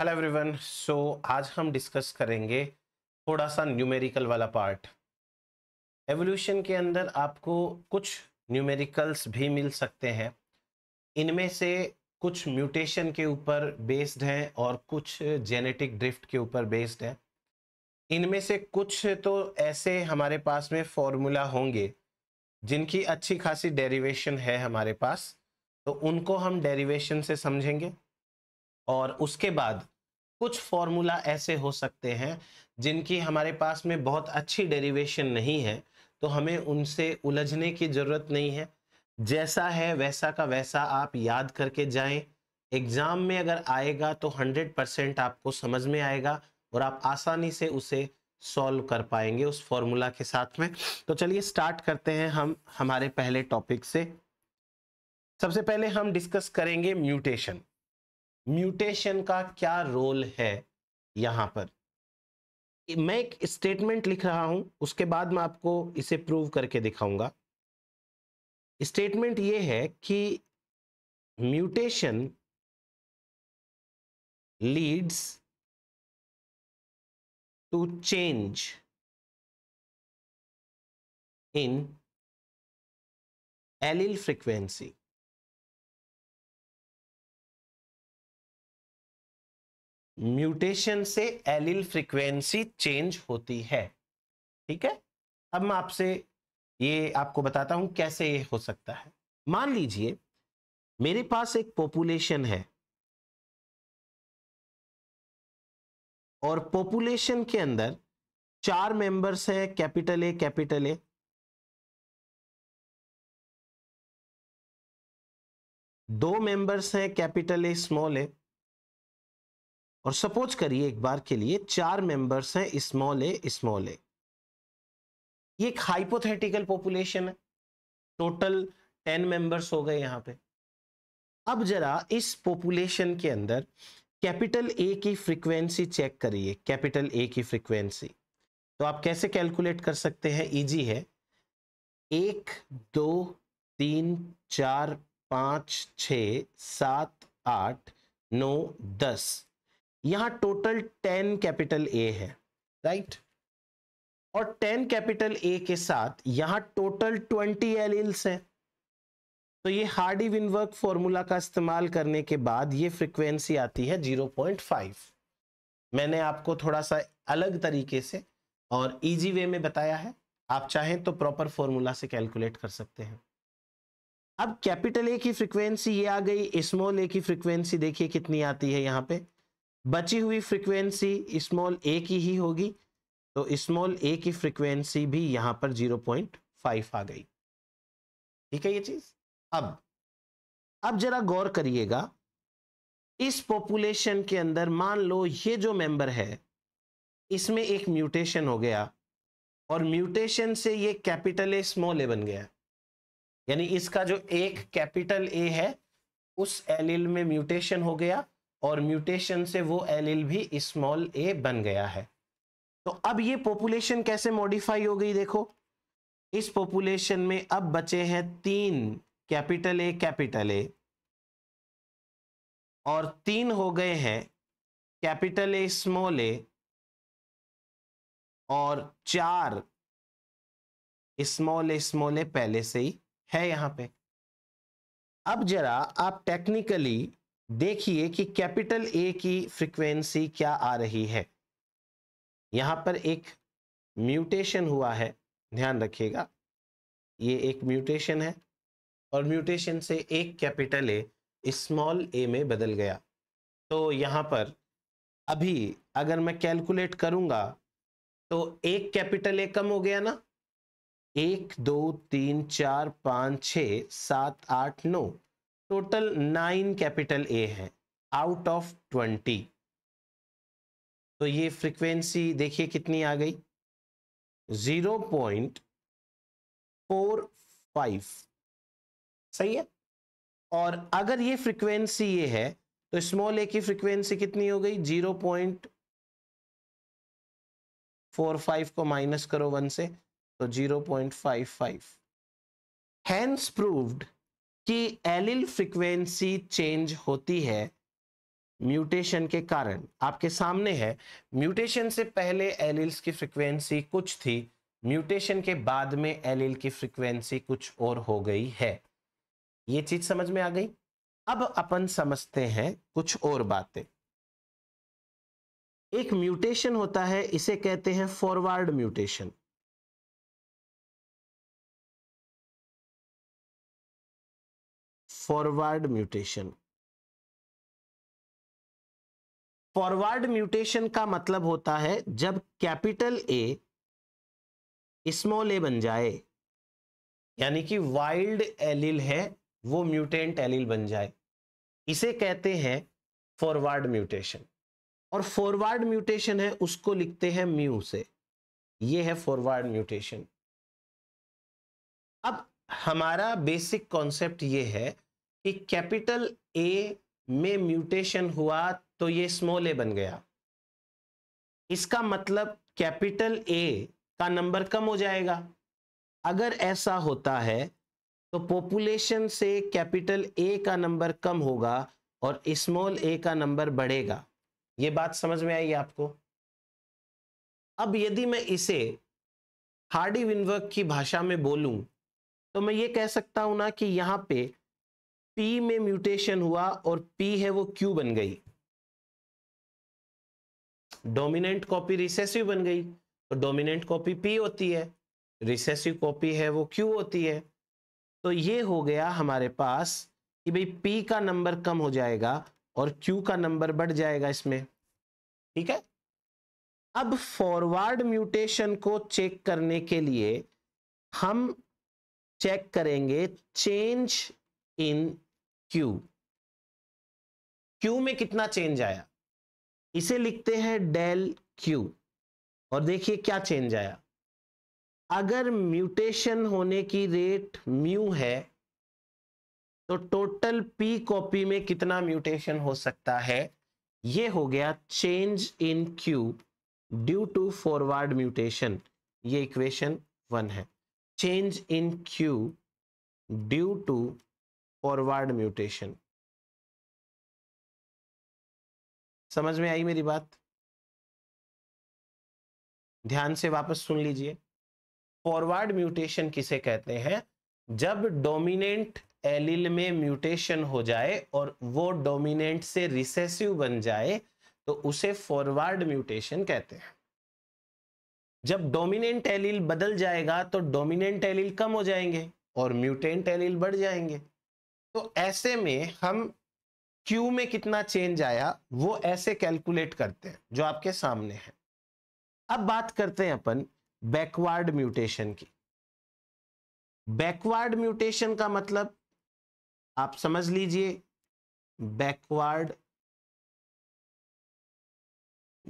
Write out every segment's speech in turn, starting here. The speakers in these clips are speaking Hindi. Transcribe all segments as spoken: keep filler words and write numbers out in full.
Hello everyone. सो आज हम डिस्कस करेंगे थोड़ा सा न्यूमेरिकल वाला पार्ट। एवोल्यूशन के अंदर आपको कुछ न्यूमेरिकल्स भी मिल सकते हैं, इनमें से कुछ म्यूटेशन के ऊपर बेस्ड हैं और कुछ जेनेटिक ड्रिफ्ट के ऊपर बेस्ड हैं। इनमें से कुछ तो ऐसे हमारे पास में फॉर्मूला होंगे जिनकी अच्छी खासी डेरिवेशन है हमारे पास, तो उनको हम डेरिवेशन से समझेंगे। और उसके बाद कुछ फॉर्मूला ऐसे हो सकते हैं जिनकी हमारे पास में बहुत अच्छी डेरिवेशन नहीं है, तो हमें उनसे उलझने की ज़रूरत नहीं है। जैसा है वैसा का वैसा आप याद करके जाएं। एग्ज़ाम में अगर आएगा तो हंड्रेड परसेंट आपको समझ में आएगा और आप आसानी से उसे सॉल्व कर पाएंगे उस फॉर्मूला के साथ में। तो चलिए स्टार्ट करते हैं हम हमारे पहले टॉपिक से। सबसे पहले हम डिस्कस करेंगे म्यूटेशन। म्यूटेशन का क्या रोल है यहाँ पर। मैं एक स्टेटमेंट लिख रहा हूँ, उसके बाद मैं आपको इसे प्रूव करके दिखाऊंगा। स्टेटमेंट ये है कि mutation leads to change in allele frequency. Mutation से एलील फ्रीक्वेंसी चेंज होती है, ठीक है। अब मैं आपसे ये आपको बताता हूं कैसे ये हो सकता है। मान लीजिए मेरे पास एक पॉपुलेशन है और पॉपुलेशन के अंदर चार मेंबर्स हैं, कैपिटल ए कैपिटल ए दो मेंबर्स हैं कैपिटल ए स्मॉल ए, और सपोज करिए एक बार के लिए चार मेंबर्स हैं स्मॉल ए स्मॉल ए। ये एक हाइपोथेटिकल पॉपुलेशन है, टोटल टेन मेंबर्स हो गए यहाँ पे। अब जरा इस पॉपुलेशन के अंदर कैपिटल ए की फ्रीक्वेंसी चेक करिए, कैपिटल ए की फ्रीक्वेंसी। तो आप कैसे कैलकुलेट कर सकते हैं, इजी है। एक दो तीन चार पाँच छः सात आठ नौ दस, यहाँ टोटल टेन कैपिटल ए है, राइट। और टेन कैपिटल ए के साथ यहाँ टोटल ट्वेंटी एलील्स हैं। तो ये हार्डी विनबर्ग फॉर्मूला का इस्तेमाल करने के बाद ये फ्रीक्वेंसी आती है जीरो पॉइंट फाइव। मैंने आपको थोड़ा सा अलग तरीके से और इजी वे में बताया है, आप चाहें तो प्रॉपर फॉर्मूला से कैलकुलेट कर सकते हैं। अब कैपिटल ए की फ्रीक्वेंसी ये आ गई, स्मॉल ए की फ्रीक्वेंसी देखिए कितनी आती है यहाँ पे। बची हुई फ्रीक्वेंसी स्मॉल ए की ही होगी, तो स्मॉल ए की फ्रीक्वेंसी भी यहाँ पर जीरो पॉइंट फाइव आ गई, ठीक है ये चीज। अब अब जरा गौर करिएगा, इस पॉपुलेशन के अंदर मान लो ये जो मेंबर है इसमें एक म्यूटेशन हो गया और म्यूटेशन से ये कैपिटल ए स्मॉल ए बन गया, यानी इसका जो एक कैपिटल ए है उस एलील में म्यूटेशन हो गया और म्यूटेशन से वो एलील भी स्मॉल ए बन गया है। तो अब ये पॉपुलेशन कैसे मॉडिफाई हो गई, देखो। इस पॉपुलेशन में अब बचे हैं तीन कैपिटल ए कैपिटल ए और तीन हो गए हैं कैपिटल ए स्मॉल ए और चार स्मॉल ए स्मॉल ए पहले से ही है यहाँ पे। अब जरा आप टेक्निकली देखिए कि कैपिटल ए की फ्रीक्वेंसी क्या आ रही है। यहाँ पर एक म्यूटेशन हुआ है, ध्यान रखिएगा ये एक म्यूटेशन है और म्यूटेशन से एक कैपिटल ए स्मॉल ए में बदल गया। तो यहाँ पर अभी अगर मैं कैलकुलेट करूँगा तो एक कैपिटल ए कम हो गया ना, एक दो तीन चार पाँच छः सात आठ नौ, टोटल नाइन कैपिटल ए है आउट ऑफ ट्वेंटी। तो ये फ्रीक्वेंसी देखिए कितनी आ गई, जीरो पॉइंट फोर फाइव, सही है। और अगर ये फ्रीक्वेंसी ये है तो स्मॉल ए की फ्रीक्वेंसी कितनी हो गई, जीरो पॉइंट फोर फाइव को माइनस करो वन से, तो zero point five five. Hence proved कि एलील फ्रीक्वेंसी चेंज होती है म्यूटेशन के कारण आपके सामने है। म्यूटेशन से पहले एलील्स की फ्रीक्वेंसी कुछ थी, म्यूटेशन के बाद में एलील की फ्रीक्वेंसी कुछ और हो गई है। ये चीज समझ में आ गई। अब अपन समझते हैं कुछ और बातें। एक म्यूटेशन होता है, इसे कहते हैं forward mutation. Forward mutation forward mutation का मतलब होता है जब कैपिटल ए स्मॉल ए बन जाए, यानी कि वाइल्ड एलील है वो म्यूटेंट एलील बन जाए, इसे कहते हैं फॉरवर्ड म्यूटेशन। और फॉरवर्ड म्यूटेशन है उसको लिखते हैं म्यू से। ये है फॉरवर्ड म्यूटेशन। अब हमारा बेसिक कॉन्सेप्ट ये है कि कैपिटल ए में म्यूटेशन हुआ तो ये स्मॉल ए बन गया, इसका मतलब कैपिटल ए का नंबर कम हो जाएगा। अगर ऐसा होता है तो पॉपुलेशन से कैपिटल ए का नंबर कम होगा और स्मॉल ए का नंबर बढ़ेगा। ये बात समझ में आई आपको। अब यदि मैं इसे हार्डी विनवर्क की भाषा में बोलूं तो मैं ये कह सकता हूं ना कि यहाँ पे पी में म्यूटेशन हुआ और पी है वो क्यू बन गई, डोमिनेंट कॉपी रिसेसिव बन गई, तो डोमिनेंट कॉपी पी होती है, रिसेसिव कॉपी है वो क्यू होती है। तो ये हो गया हमारे पास कि भाई पी का नंबर कम हो जाएगा और क्यू का नंबर बढ़ जाएगा इसमें, ठीक है। अब फॉरवर्ड म्यूटेशन को चेक करने के लिए हम चेक करेंगे चेंज इन क्यू। क्यू में कितना चेंज आया, इसे लिखते हैं डेल क्यू। और देखिए क्या चेंज आया। अगर म्यूटेशन होने की रेट म्यू है तो टोटल पी कॉपी में कितना म्यूटेशन हो सकता है, ये हो गया change in Q due to forward mutation. ये इक्वेशन वन है, change in Q due to forward mutation. समझ में आई मेरी बात? ध्यान से वापस सुन लीजिए। फॉरवर्ड म्यूटेशन किसे कहते हैं? जब डोमिनेंट एलील में म्यूटेशन हो जाए और वो डोमिनेंट से रिसेसिव बन जाए तो उसे फॉरवर्ड म्यूटेशन कहते हैं। जब डोमिनेंट एलील बदल जाएगा तो डोमिनेंट एलील कम हो जाएंगे और म्यूटेंट एलील बढ़ जाएंगे। तो ऐसे में हम क्यू में कितना चेंज आया वो ऐसे कैलकुलेट करते हैं जो आपके सामने है। अब बात करते हैं अपन बैकवर्ड म्यूटेशन की। बैकवर्ड म्यूटेशन का मतलब आप समझ लीजिए, बैकवर्ड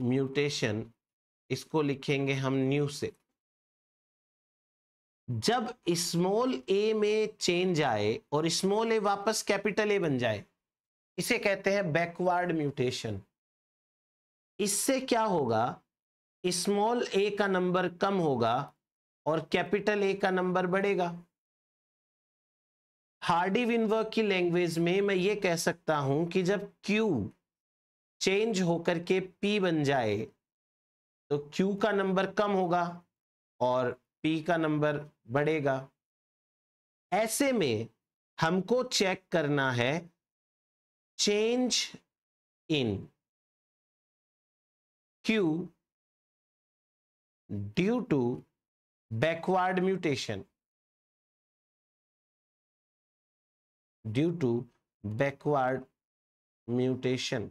म्यूटेशन इसको लिखेंगे हम न्यू से। जब स्मॉल ए में चेंज आए और स्मॉल ए वापस कैपिटल ए बन जाए, इसे कहते हैं बैकवर्ड म्यूटेशन। इससे क्या होगा, स्मॉल ए का नंबर कम होगा और कैपिटल ए का नंबर बढ़ेगा। हार्डी विनवर्क की लैंग्वेज में मैं ये कह सकता हूं कि जब क्यू चेंज होकर के पी बन जाए तो क्यू का नंबर कम होगा और पी का नंबर बढ़ेगा। ऐसे में हमको चेक करना है change in Q due to backward mutation, due to backward mutation.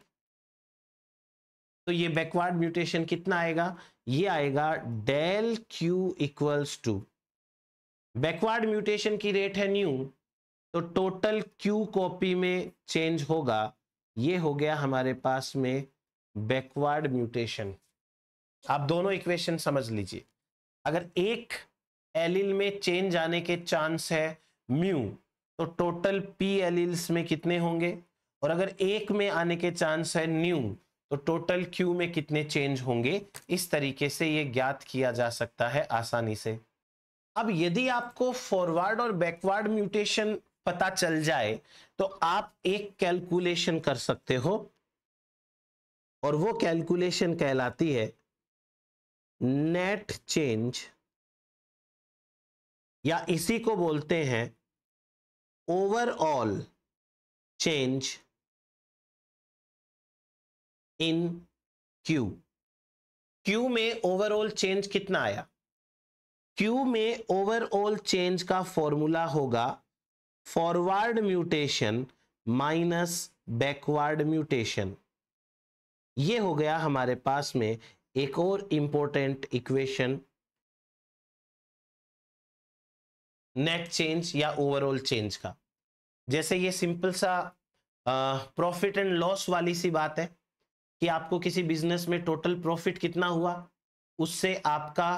तो ये बैकवर्ड म्यूटेशन कितना आएगा, ये आएगा del Q equals to, backward mutation की रेट है न्यू तो टोटल क्यू कॉपी में चेंज होगा। ये हो गया हमारे पास में बैकवर्ड म्यूटेशन। आप दोनों इक्वेशन समझ लीजिए। अगर एक एलील में चेंज आने के चांस है म्यू तो टोटल पी एलील्स में कितने होंगे, और अगर एक में आने के चांस है न्यू तो टोटल क्यू में कितने चेंज होंगे। इस तरीके से ये ज्ञात किया जा सकता है आसानी से। अब यदि आपको फॉरवर्ड और बैकवर्ड म्यूटेशन पता चल जाए तो आप एक कैलकुलेशन कर सकते हो और वो कैलकुलेशन कहलाती है नेट चेंज, या इसी को बोलते हैं overall change in Q. Q में ओवरऑल चेंज कितना आया? क्यू में ओवरऑल चेंज का फॉर्मूला होगा forward mutation minus backward mutation. ये हो गया हमारे पास में एक और इंपॉर्टेंट इक्वेशन नेट चेंज या ओवरऑल चेंज का। जैसे ये सिंपल सा प्रॉफिट एंड लॉस वाली सी बात है कि आपको किसी बिजनेस में टोटल प्रॉफिट कितना हुआ, उससे आपका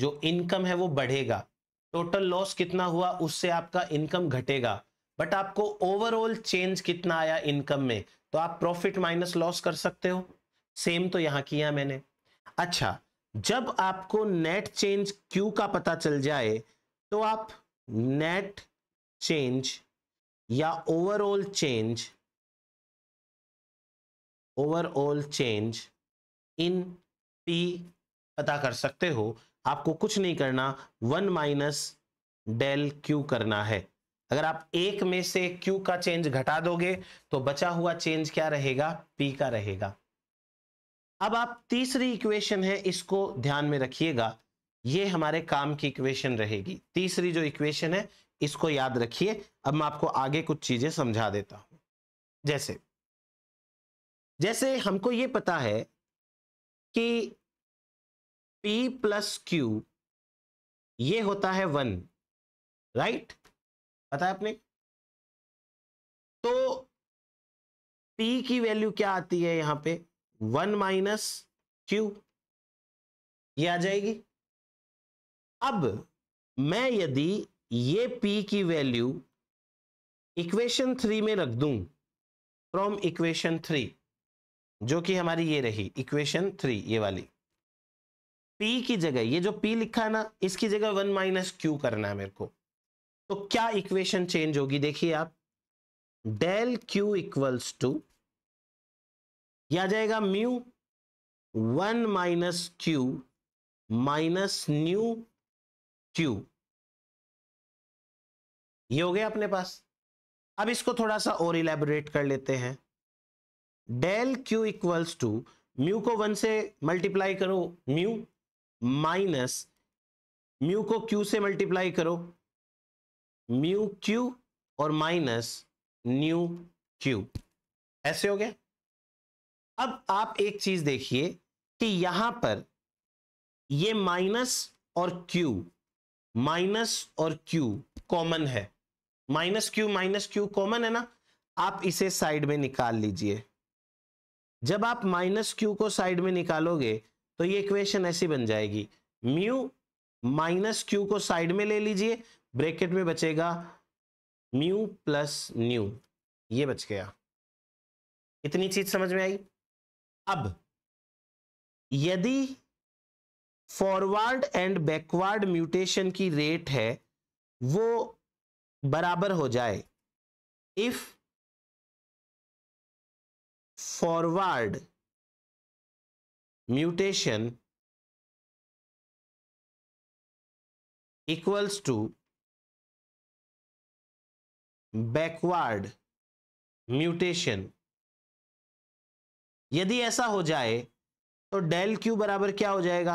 जो इनकम है वो बढ़ेगा। टोटल लॉस कितना हुआ, उससे आपका इनकम घटेगा। बट आपको ओवरऑल चेंज कितना आया इनकम में, तो आप प्रॉफिट माइनस लॉस कर सकते हो। सेम तो यहाँ किया मैंने। अच्छा, जब आपको नेट चेंज क्यू का पता चल जाए तो आप नेट चेंज या overall change overall change in P पता कर सकते हो। आपको कुछ नहीं करना, वन माइनस डेल क्यू करना है। अगर आप एक में से क्यू का चेंज घटा दोगे तो बचा हुआ चेंज क्या रहेगा? पी का रहेगा। अब आप तीसरी इक्वेशन है, इसको ध्यान में रखिएगा, ये हमारे काम की इक्वेशन रहेगी। तीसरी जो इक्वेशन है इसको याद रखिए। अब मैं आपको आगे कुछ चीजें समझा देता हूं। जैसे जैसे हमको ये पता है कि P प्लस क्यू ये होता है वन, राइट? पता है आपने? तो P की वैल्यू क्या आती है यहां पे? वन माइनस क्यू, ये आ जाएगी। अब मैं यदि ये P की वैल्यू इक्वेशन थ्री में रख दूं, फ्रॉम इक्वेशन थ्री, जो कि हमारी ये रही इक्वेशन थ्री, ये वाली, पी की जगह ये जो पी लिखा है ना, इसकी जगह वन माइनस क्यू करना है मेरे को। तो क्या इक्वेशन चेंज होगी? देखिए आप, डेल क्यू इक्वल्स टू, यह आ जाएगा mu one minus Q minus nu Q. ये हो गया अपने पास। अब इसको थोड़ा सा और इलेबोरेट कर लेते हैं। Del Q equals to, mu को वन से मल्टीप्लाई करो म्यू, माइनस म्यू को क्यू से मल्टीप्लाई करो म्यू क्यू, और माइनस न्यू क्यू। ऐसे हो गया। अब आप एक चीज देखिए कि यहां पर ये माइनस और क्यू, माइनस और क्यू कॉमन है, minus Q minus Q common है ना, आप इसे साइड में निकाल लीजिए। जब आप माइनस क्यू को साइड में निकालोगे तो ये इक्वेशन ऐसी बन जाएगी, म्यू माइनस क्यू को साइड में ले लीजिए, ब्रैकेट में बचेगा म्यू प्लस न्यू, ये बच गया। इतनी चीज समझ में आई? अब यदि फॉरवर्ड एंड बैकवर्ड म्यूटेशन की रेट है वो बराबर हो जाए, if forward mutation equals to backward mutation, यदि ऐसा हो जाए तो डेल क्यू बराबर क्या हो जाएगा?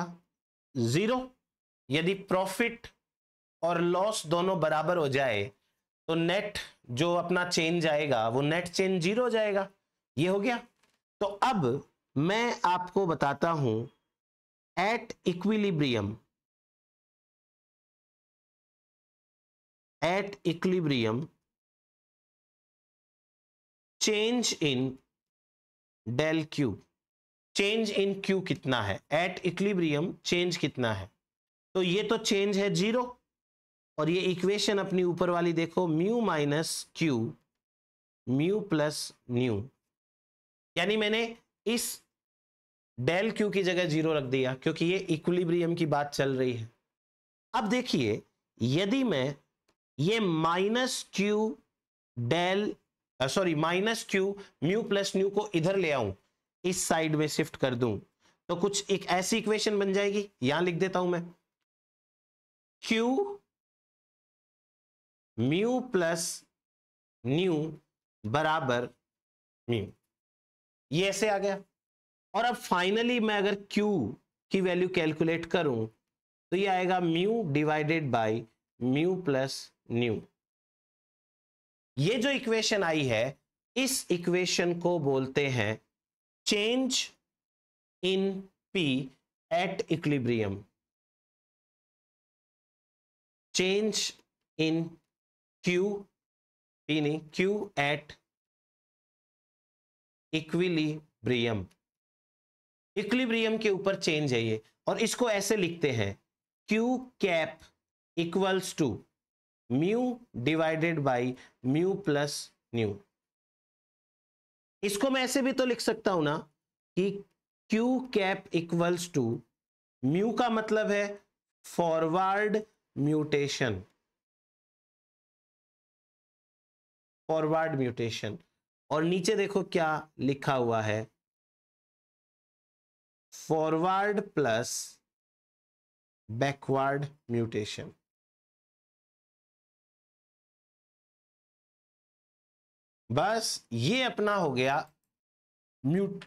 जीरो। यदि प्रॉफिट और लॉस दोनों बराबर हो जाए तो नेट जो अपना चेंज आएगा वो नेट चेंज जीरो हो जाएगा। ये हो गया। तो अब मैं आपको बताता हूं at equilibrium, at equilibrium change in del Q, change in Q कितना है, एट इक्विलिब्रियम चेंज कितना है? तो ये तो चेंज है जीरो, और ये इक्वेशन अपनी ऊपर वाली देखो, mu minus Q mu plus nu, यानी मैंने इस डेल क्यू की जगह जीरो रख दिया क्योंकि ये इक्विलिब्रियम की बात चल रही है। अब देखिए, यदि मैं ये minus Q del sorry minus Q mu plus nu को इधर ले आऊं, इस साइड में शिफ्ट कर दूं तो कुछ एक ऐसी इक्वेशन बन जाएगी। यहां लिख देता हूं मैं Q म्यू प्लस न्यू बराबर म्यू, ये ऐसे आ गया। और अब फाइनली मैं अगर Q की वैल्यू कैलकुलेट करूं तो ये आएगा mu divided by mu plus nu. ये जो इक्वेशन आई है इस इक्वेशन को बोलते हैं change in P at equilibrium, change in Q, P नहीं, Q एट इक्विलिब्रियम। इक्विलिब्रियम के ऊपर चेंज है ये, और इसको ऐसे लिखते हैं Q cap equals to mu divided by mu plus nu. इसको मैं ऐसे भी तो लिख सकता हूं ना कि Q cap equals to mu का मतलब है फॉरवर्ड म्यूटेशन, फॉरवर्ड म्यूटेशन, और नीचे देखो क्या लिखा हुआ है फॉरवर्ड प्लस बैकवर्ड म्यूटेशन। बस ये अपना हो गया म्यूट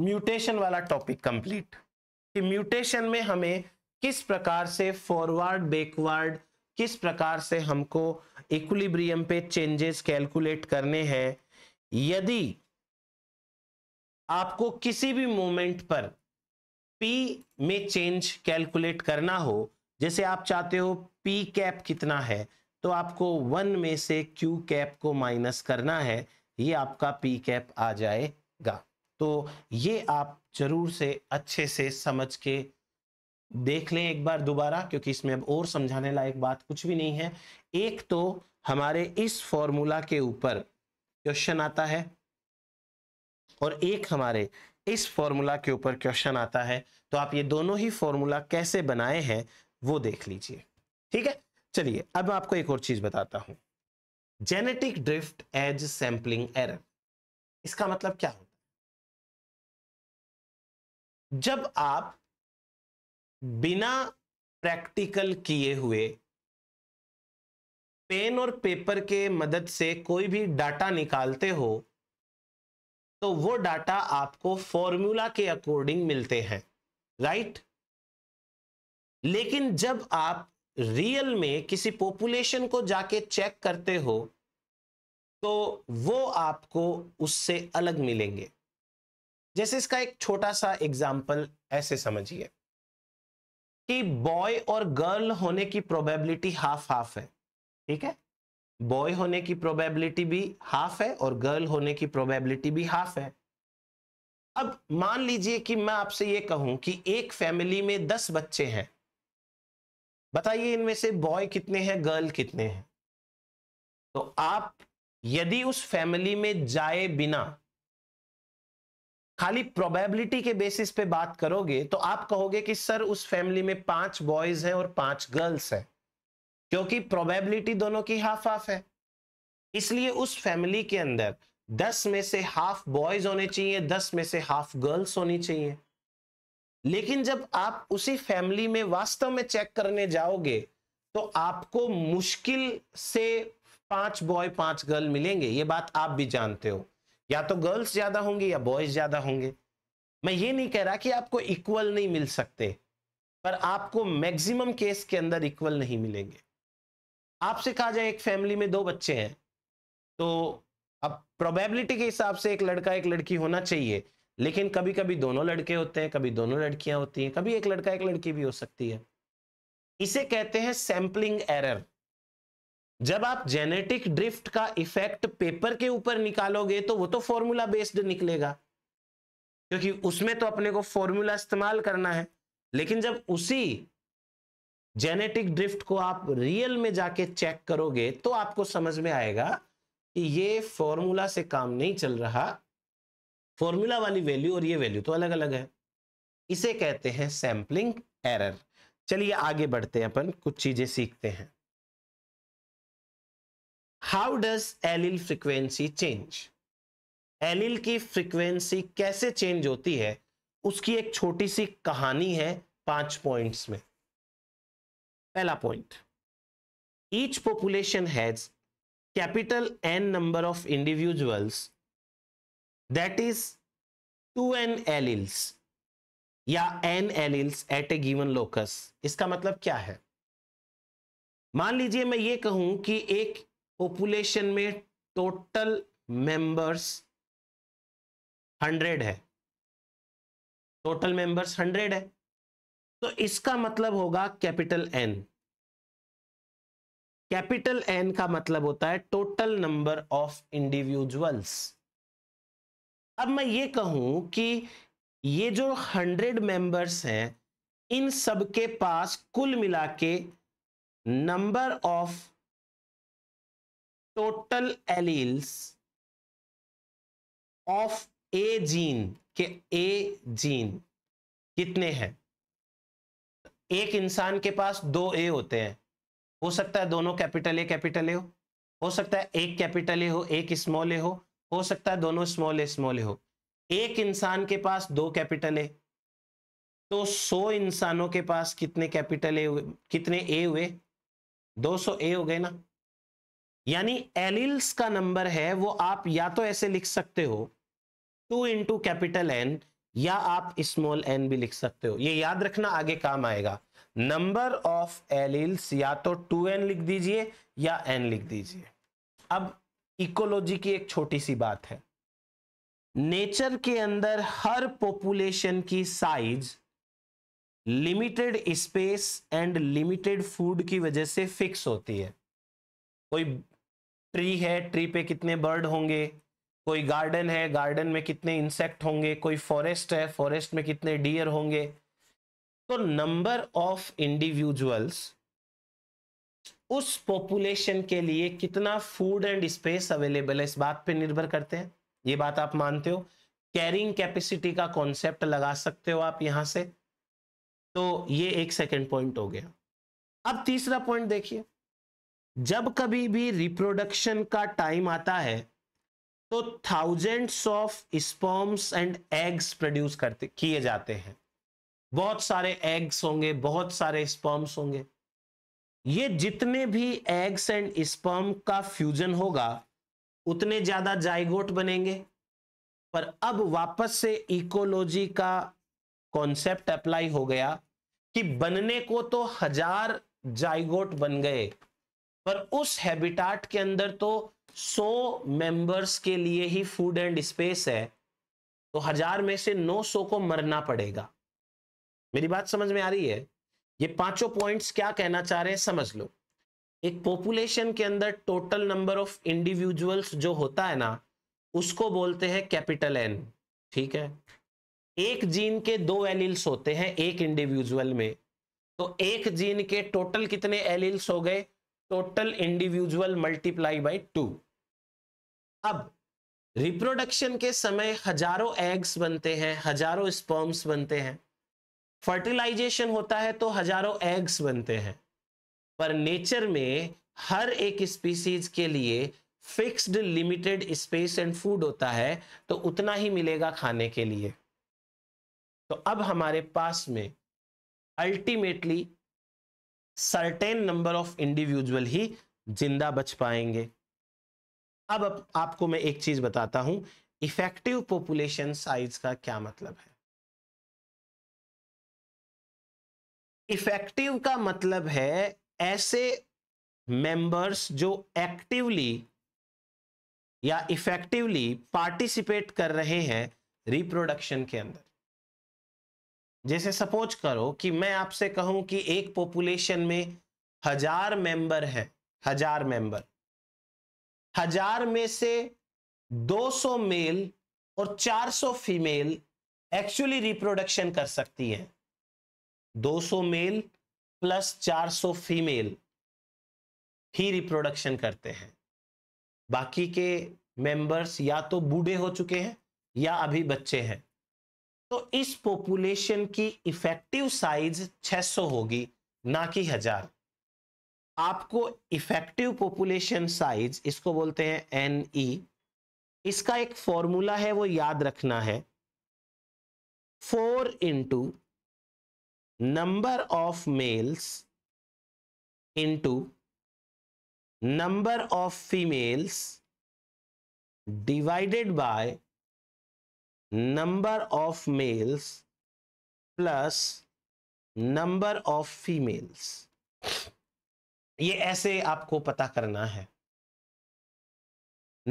म्यूटेशन वाला टॉपिक कंप्लीट, कि म्यूटेशन में हमें किस प्रकार से फॉरवर्ड बैकवर्ड, किस प्रकार से हमको इक्विलिब्रियम पे चेंजेस कैलकुलेट करने हैं। यदि आपको किसी भी मोमेंट पर P में चेंज कैलकुलेट करना हो, जैसे आप चाहते हो P कैप कितना है, तो आपको वन में से Q कैप को माइनस करना है, ये आपका P कैप आ जाएगा। तो ये आप जरूर से अच्छे से समझ के देख लें एक बार दोबारा, क्योंकि इसमें अब और समझाने लायक बात कुछ भी नहीं है। एक तो हमारे इस फॉर्मूला के ऊपर क्वेश्चन आता है और एक हमारे इस फॉर्मूला के ऊपर क्वेश्चन आता है, तो आप ये दोनों ही फॉर्मूला कैसे बनाए हैं वो देख लीजिए, ठीक है। चलिए अब मैं आपको एक और चीज बताता हूं, genetic drift as sampling error. इसका मतलब क्या होता है? जब आप बिना प्रैक्टिकल किए हुए पेन और पेपर के मदद से कोई भी डाटा निकालते हो तो वो डाटा आपको फॉर्मूला के अकॉर्डिंग मिलते हैं, राइट। लेकिन जब आप रियल में किसी पॉपुलेशन को जाके चेक करते हो तो वो आपको उससे अलग मिलेंगे। जैसे इसका एक छोटा सा एग्जाम्पल ऐसे समझिए कि बॉय और गर्ल होने की प्रोबेबिलिटी हाफ हाफ है, ठीक है। बॉय होने की प्रोबेबिलिटी भी हाफ है और गर्ल होने की प्रोबेबिलिटी भी हाफ है। अब मान लीजिए कि मैं आपसे ये कहूं कि एक फैमिली में दस बच्चे हैं, बताइए इनमें से बॉय कितने हैं गर्ल कितने हैं। तो आप यदि उस फैमिली में जाए बिना खाली प्रोबेबिलिटी के बेसिस पे बात करोगे तो आप कहोगे कि सर उस फैमिली में पांच बॉयज हैं और पांच गर्ल्स हैं, क्योंकि प्रोबेबिलिटी दोनों की हाफ हाफ है। इसलिए उस फैमिली के अंदर दस में से हाफ बॉयज होने चाहिए, दस में से हाफ गर्ल्स होनी चाहिए। लेकिन जब आप उसी फैमिली में वास्तव में चेक करने जाओगे तो आपको मुश्किल से पांच बॉय पांच गर्ल मिलेंगे। ये बात आप भी जानते हो, या तो गर्ल्स ज्यादा होंगे या बॉयज ज्यादा होंगे। मैं ये नहीं कह रहा कि आपको इक्वल नहीं मिल सकते, पर आपको मैक्सिमम केस के अंदर इक्वल नहीं मिलेंगे। आपसे कहा जाए एक फैमिली में दो बच्चे हैं, तो अब प्रोबेबिलिटी के हिसाब से एक लड़का एक लड़की होना चाहिए, लेकिन कभी कभी दोनों लड़के होते हैं, कभी दोनों लड़कियां होती हैं, कभी एक लड़का एक लड़की भी हो सकती है। इसे कहते हैं सैम्पलिंग एरर। जब आप जेनेटिक ड्रिफ्ट का इफेक्ट पेपर के ऊपर निकालोगे तो वो तो फॉर्मूला बेस्ड निकलेगा, क्योंकि उसमें तो अपने को फॉर्मूला इस्तेमाल करना है। लेकिन जब उसी जेनेटिक ड्रिफ्ट को आप रियल में जाके चेक करोगे तो आपको समझ में आएगा कि ये फॉर्मूला से काम नहीं चल रहा, फॉर्मूला वाली वैल्यू और ये वैल्यू तो अलग अलग है। इसे कहते हैं सैम्पलिंग एरर। चलिए आगे बढ़ते हैं, अपन कुछ चीजें सीखते हैं। How does allele frequency change? Allele की फ्रीक्वेंसी कैसे चेंज होती है उसकी एक छोटी सी कहानी है पांच पॉइंट्स में। पहला point, each population has capital N number of individuals that is two N alleles या N alleles at a given locus. इसका मतलब क्या है? मान लीजिए मैं ये कहूं कि एक पॉपुलेशन में टोटल मेंबर्स हंड्रेड है, टोटल मेंबर्स हंड्रेड है, तो इसका मतलब होगा कैपिटल एन। कैपिटल एन का मतलब होता है टोटल नंबर ऑफ इंडिविजुअल्स। अब मैं ये कहूं कि ये जो हंड्रेड मेंबर्स हैं इन सब के पास कुल मिला के number of total alleles of a gene के ए जीन कितने हैं? एक इंसान के पास दो ए होते हैं, हो सकता है दोनों कैपिटल ए कैपिटल ए हो, हो सकता है एक कैपिटल ए हो एक स्मॉल ए हो, हो सकता है दोनों स्मॉल ए स्मॉल ए हो। एक इंसान के पास दो कैपिटल ए, तो सौ इंसानों के पास कितने कैपिटल ए हुए, कितने ए हुए? दो सौ ए हो गए ना। यानी एलील्स का नंबर है वो आप या तो ऐसे लिख सकते हो टू इंटू कैपिटल एन, या आप स्मॉल एन भी लिख सकते हो। ये याद रखना आगे काम आएगा। नंबर ऑफ एलील्स या तो टू एन लिख दीजिए या एन लिख दीजिए। अब इकोलॉजी की एक छोटी सी बात है, नेचर के अंदर हर पॉपुलेशन की size limited space and limited food की वजह से फिक्स होती है। कोई ट्री है, ट्री पे कितने बर्ड होंगे, कोई गार्डन है, गार्डन में कितने इंसेक्ट होंगे, कोई फॉरेस्ट है, फॉरेस्ट में कितने डियर होंगे। तो नंबर ऑफ इंडिविजुअल्स उस पॉपुलेशन के लिए कितना फूड एंड स्पेस अवेलेबल है इस बात पे निर्भर करते हैं। ये बात आप मानते हो। कैरिंग कैपेसिटी का कॉन्सेप्ट लगा सकते हो आप यहां से। तो ये एक सेकेंड पॉइंट हो गया। अब तीसरा पॉइंट देखिए, जब कभी भी रिप्रोडक्शन का टाइम आता है तो thousands of sperms and eggs produce करते किए जाते हैं। बहुत सारे एग्स होंगे, बहुत सारे स्पर्म्स होंगे। ये जितने भी एग्स एंड स्पर्म का फ्यूजन होगा उतने ज्यादा जाइगोट बनेंगे। पर अब वापस से इकोलॉजी का कॉन्सेप्ट अप्लाई हो गया कि बनने को तो हजार जाइगोट बन गए, पर उस हैबिटाट के अंदर तो सौ मेंबर्स के लिए ही फूड एंड स्पेस है, तो हजार में से नौ सौ को मरना पड़ेगा। मेरी बात समझ में आ रही है? ये पांचों पॉइंट्स क्या कहना चाह रहे हैं समझ लो। एक पॉपुलेशन के अंदर टोटल नंबर ऑफ इंडिविजुअल्स जो होता है ना उसको बोलते हैं कैपिटल एन, ठीक है। एक जीन के दो एलील्स होते हैं एक इंडिविजुअल में, तो एक जीन के टोटल कितने एलील्स हो गए? Total individual multiply by two. अब रिप्रोडक्शन के समय हजारों एग्स बनते हैं, हजारों स्पर्म्स बनते हैं, फर्टिलाइजेशन होता है तो हजारों एग्स बनते हैं। पर नेचर में हर एक स्पीसीज के लिए fixed limited space and food होता है, तो उतना ही मिलेगा खाने के लिए। तो अब हमारे पास में ultimately certain number of individual ही जिंदा बच पाएंगे। अब अब आपको मैं एक चीज बताता हूं, इफेक्टिव पॉपुलेशन साइज का क्या मतलब है। इफेक्टिव का मतलब है ऐसे मेंबर्स जो एक्टिवली या इफेक्टिवली पार्टिसिपेट कर रहे हैं रिप्रोडक्शन के अंदर। जैसे सपोज करो कि मैं आपसे कहूं कि एक पॉपुलेशन में हजार मेंबर हैं, हजार मेंबर, हजार में से दो सौ मेल और चार सौ फीमेल एक्चुअली रिप्रोडक्शन कर सकती हैं। दो सौ मेल प्लस चार सौ फीमेल ही रिप्रोडक्शन करते हैं, बाकी के मेंबर्स या तो बूढ़े हो चुके हैं या अभी बच्चे हैं। तो इस पॉपुलेशन की इफेक्टिव साइज छह सौ होगी, ना कि हजार। आपको इफेक्टिव पॉपुलेशन साइज, इसको बोलते हैं एन ई, इसका एक फॉर्मूला है, वो याद रखना है, four into number of males into number of females divided by number of males plus number of females. ये ऐसे आपको पता करना है,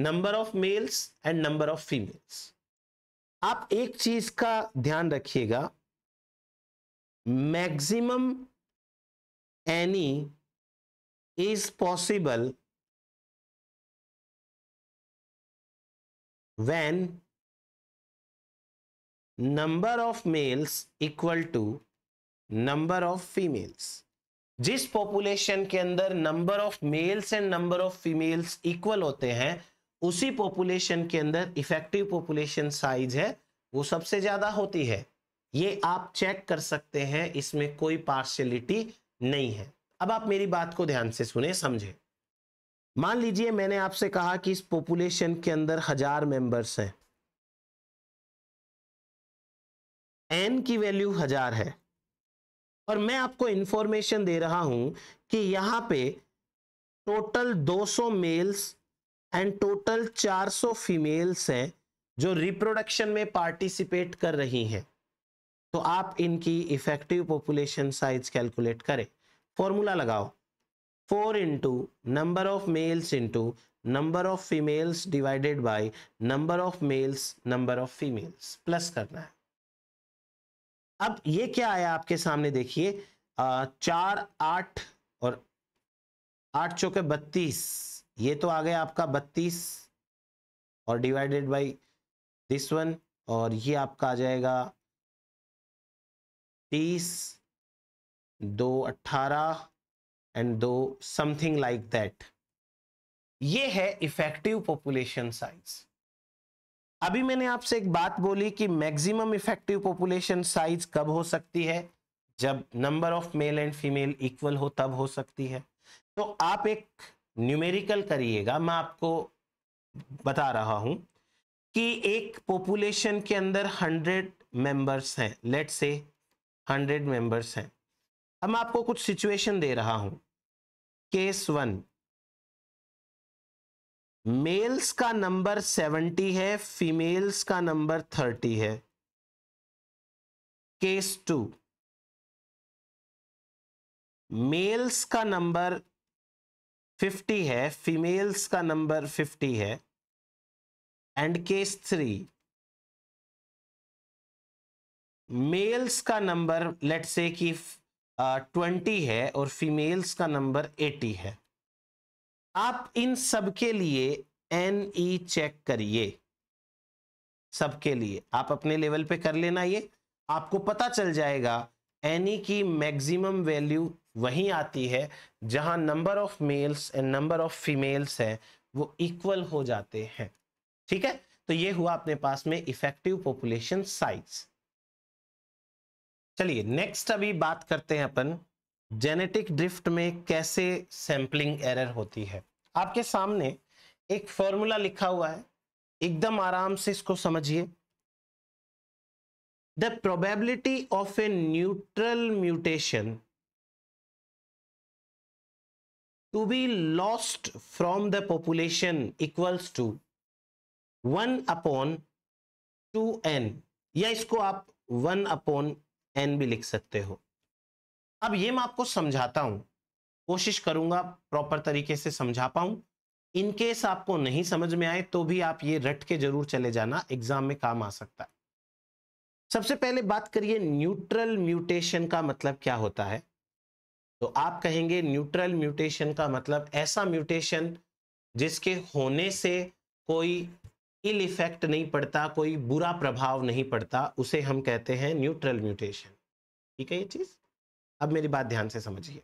number of males and number of females. आप एक चीज का ध्यान रखिएगा, maximum any is possible when number of males equal to number of females. जिस पॉपुलेशन के अंदर number of males and number of females equal होते हैं, उसी पॉपुलेशन के अंदर इफेक्टिव पॉपुलेशन साइज है वो सबसे ज्यादा होती है। ये आप चेक कर सकते हैं, इसमें कोई पार्शियलिटी नहीं है। अब आप मेरी बात को ध्यान से सुने, समझे। मान लीजिए मैंने आपसे कहा कि इस पॉपुलेशन के अंदर हजार मेंबर्स हैं, एन की वैल्यू हजार है, और मैं आपको इंफॉर्मेशन दे रहा हूं कि यहां पे टोटल दो सौ मेल्स एंड टोटल चार सौ फीमेल्स हैं जो रिप्रोडक्शन में पार्टिसिपेट कर रही हैं, तो आप इनकी इफेक्टिव पॉपुलेशन साइज कैलकुलेट करें। फॉर्मूला लगाओ, four into number of males into number of females divided by number of males number of females, plus करना है। अब ये क्या आया आपके सामने, देखिए, चार आठ और आठ चौके बत्तीस, ये तो आ गया आपका बत्तीस, और डिवाइडेड बाय दिस वन, और ये आपका आ जाएगा तीस, दो अट्ठारह एंड दो समथिंग लाइक दैट। ये है इफेक्टिव पॉपुलेशन साइज। अभी मैंने आपसे एक बात बोली कि मैक्सिमम इफेक्टिव पॉपुलेशन साइज कब हो सकती है, जब number of male and female equal हो तब हो सकती है। तो आप एक न्यूमेरिकल करिएगा, मैं आपको बता रहा हूं कि एक पॉपुलेशन के अंदर हंड्रेड मेंबर्स हैं, लेट्स से हंड्रेड मेंबर्स हैं। अब मैं आपको कुछ सिचुएशन दे रहा हूं। केस वन, मेल्स का नंबर सेवेंटी है, फीमेल्स का नंबर थर्टी है। केस टू, मेल्स का नंबर फिफ्टी है, फीमेल्स का नंबर फिफ्टी है। एंड केस थ्री, मेल्स का नंबर लेट्स से कि ट्वेंटी है और फीमेल्स का नंबर एटी है। आप इन सब के लिए एन ई चेक करिए, सबके लिए आप अपने लेवल पे कर लेना, ये आपको पता चल जाएगा एन ई की मैक्सिमम वैल्यू वहीं आती है जहां number of males and number of females है वो इक्वल हो जाते हैं। ठीक है, तो ये हुआ अपने पास में इफेक्टिव पॉपुलेशन साइज। चलिए नेक्स्ट अभी बात करते हैं अपन जेनेटिक ड्रिफ्ट में कैसे सैम्पलिंग एरर होती है। आपके सामने एक फॉर्मूला लिखा हुआ है, एकदम आराम से इसको समझिए। The probability of a neutral mutation to be lost from the population equals to one upon two N, या इसको आप वन अपॉन एन भी लिख सकते हो। अब ये मैं आपको समझाता हूं, कोशिश करूंगा प्रॉपर तरीके से समझा पाऊं। इनकेस आपको नहीं समझ में आए तो भी आप ये रट के जरूर चले जाना, एग्जाम में काम आ सकता है। सबसे पहले बात करिए न्यूट्रल म्यूटेशन का मतलब क्या होता है। तो आप कहेंगे न्यूट्रल म्यूटेशन का मतलब ऐसा म्यूटेशन जिसके होने से कोई इल इफेक्ट नहीं पड़ता, कोई बुरा प्रभाव नहीं पड़ता, उसे हम कहते हैं न्यूट्रल म्यूटेशन। ठीक है ये चीज, अब मेरी बात ध्यान से समझिए।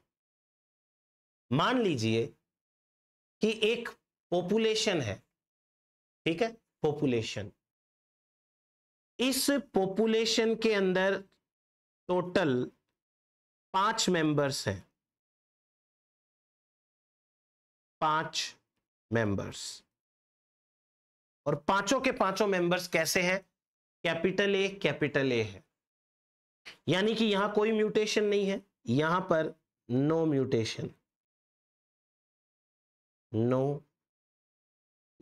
मान लीजिए कि एक पॉपुलेशन है, ठीक है, पॉपुलेशन। इस पॉपुलेशन के अंदर टोटल पांच मेंबर्स हैं, पांच मेंबर्स। और पांचों के पांचों मेंबर्स कैसे हैं? कैपिटल ए कैपिटल ए है, यानी कि यहां कोई म्यूटेशन नहीं है, यहां पर नो म्यूटेशन, नो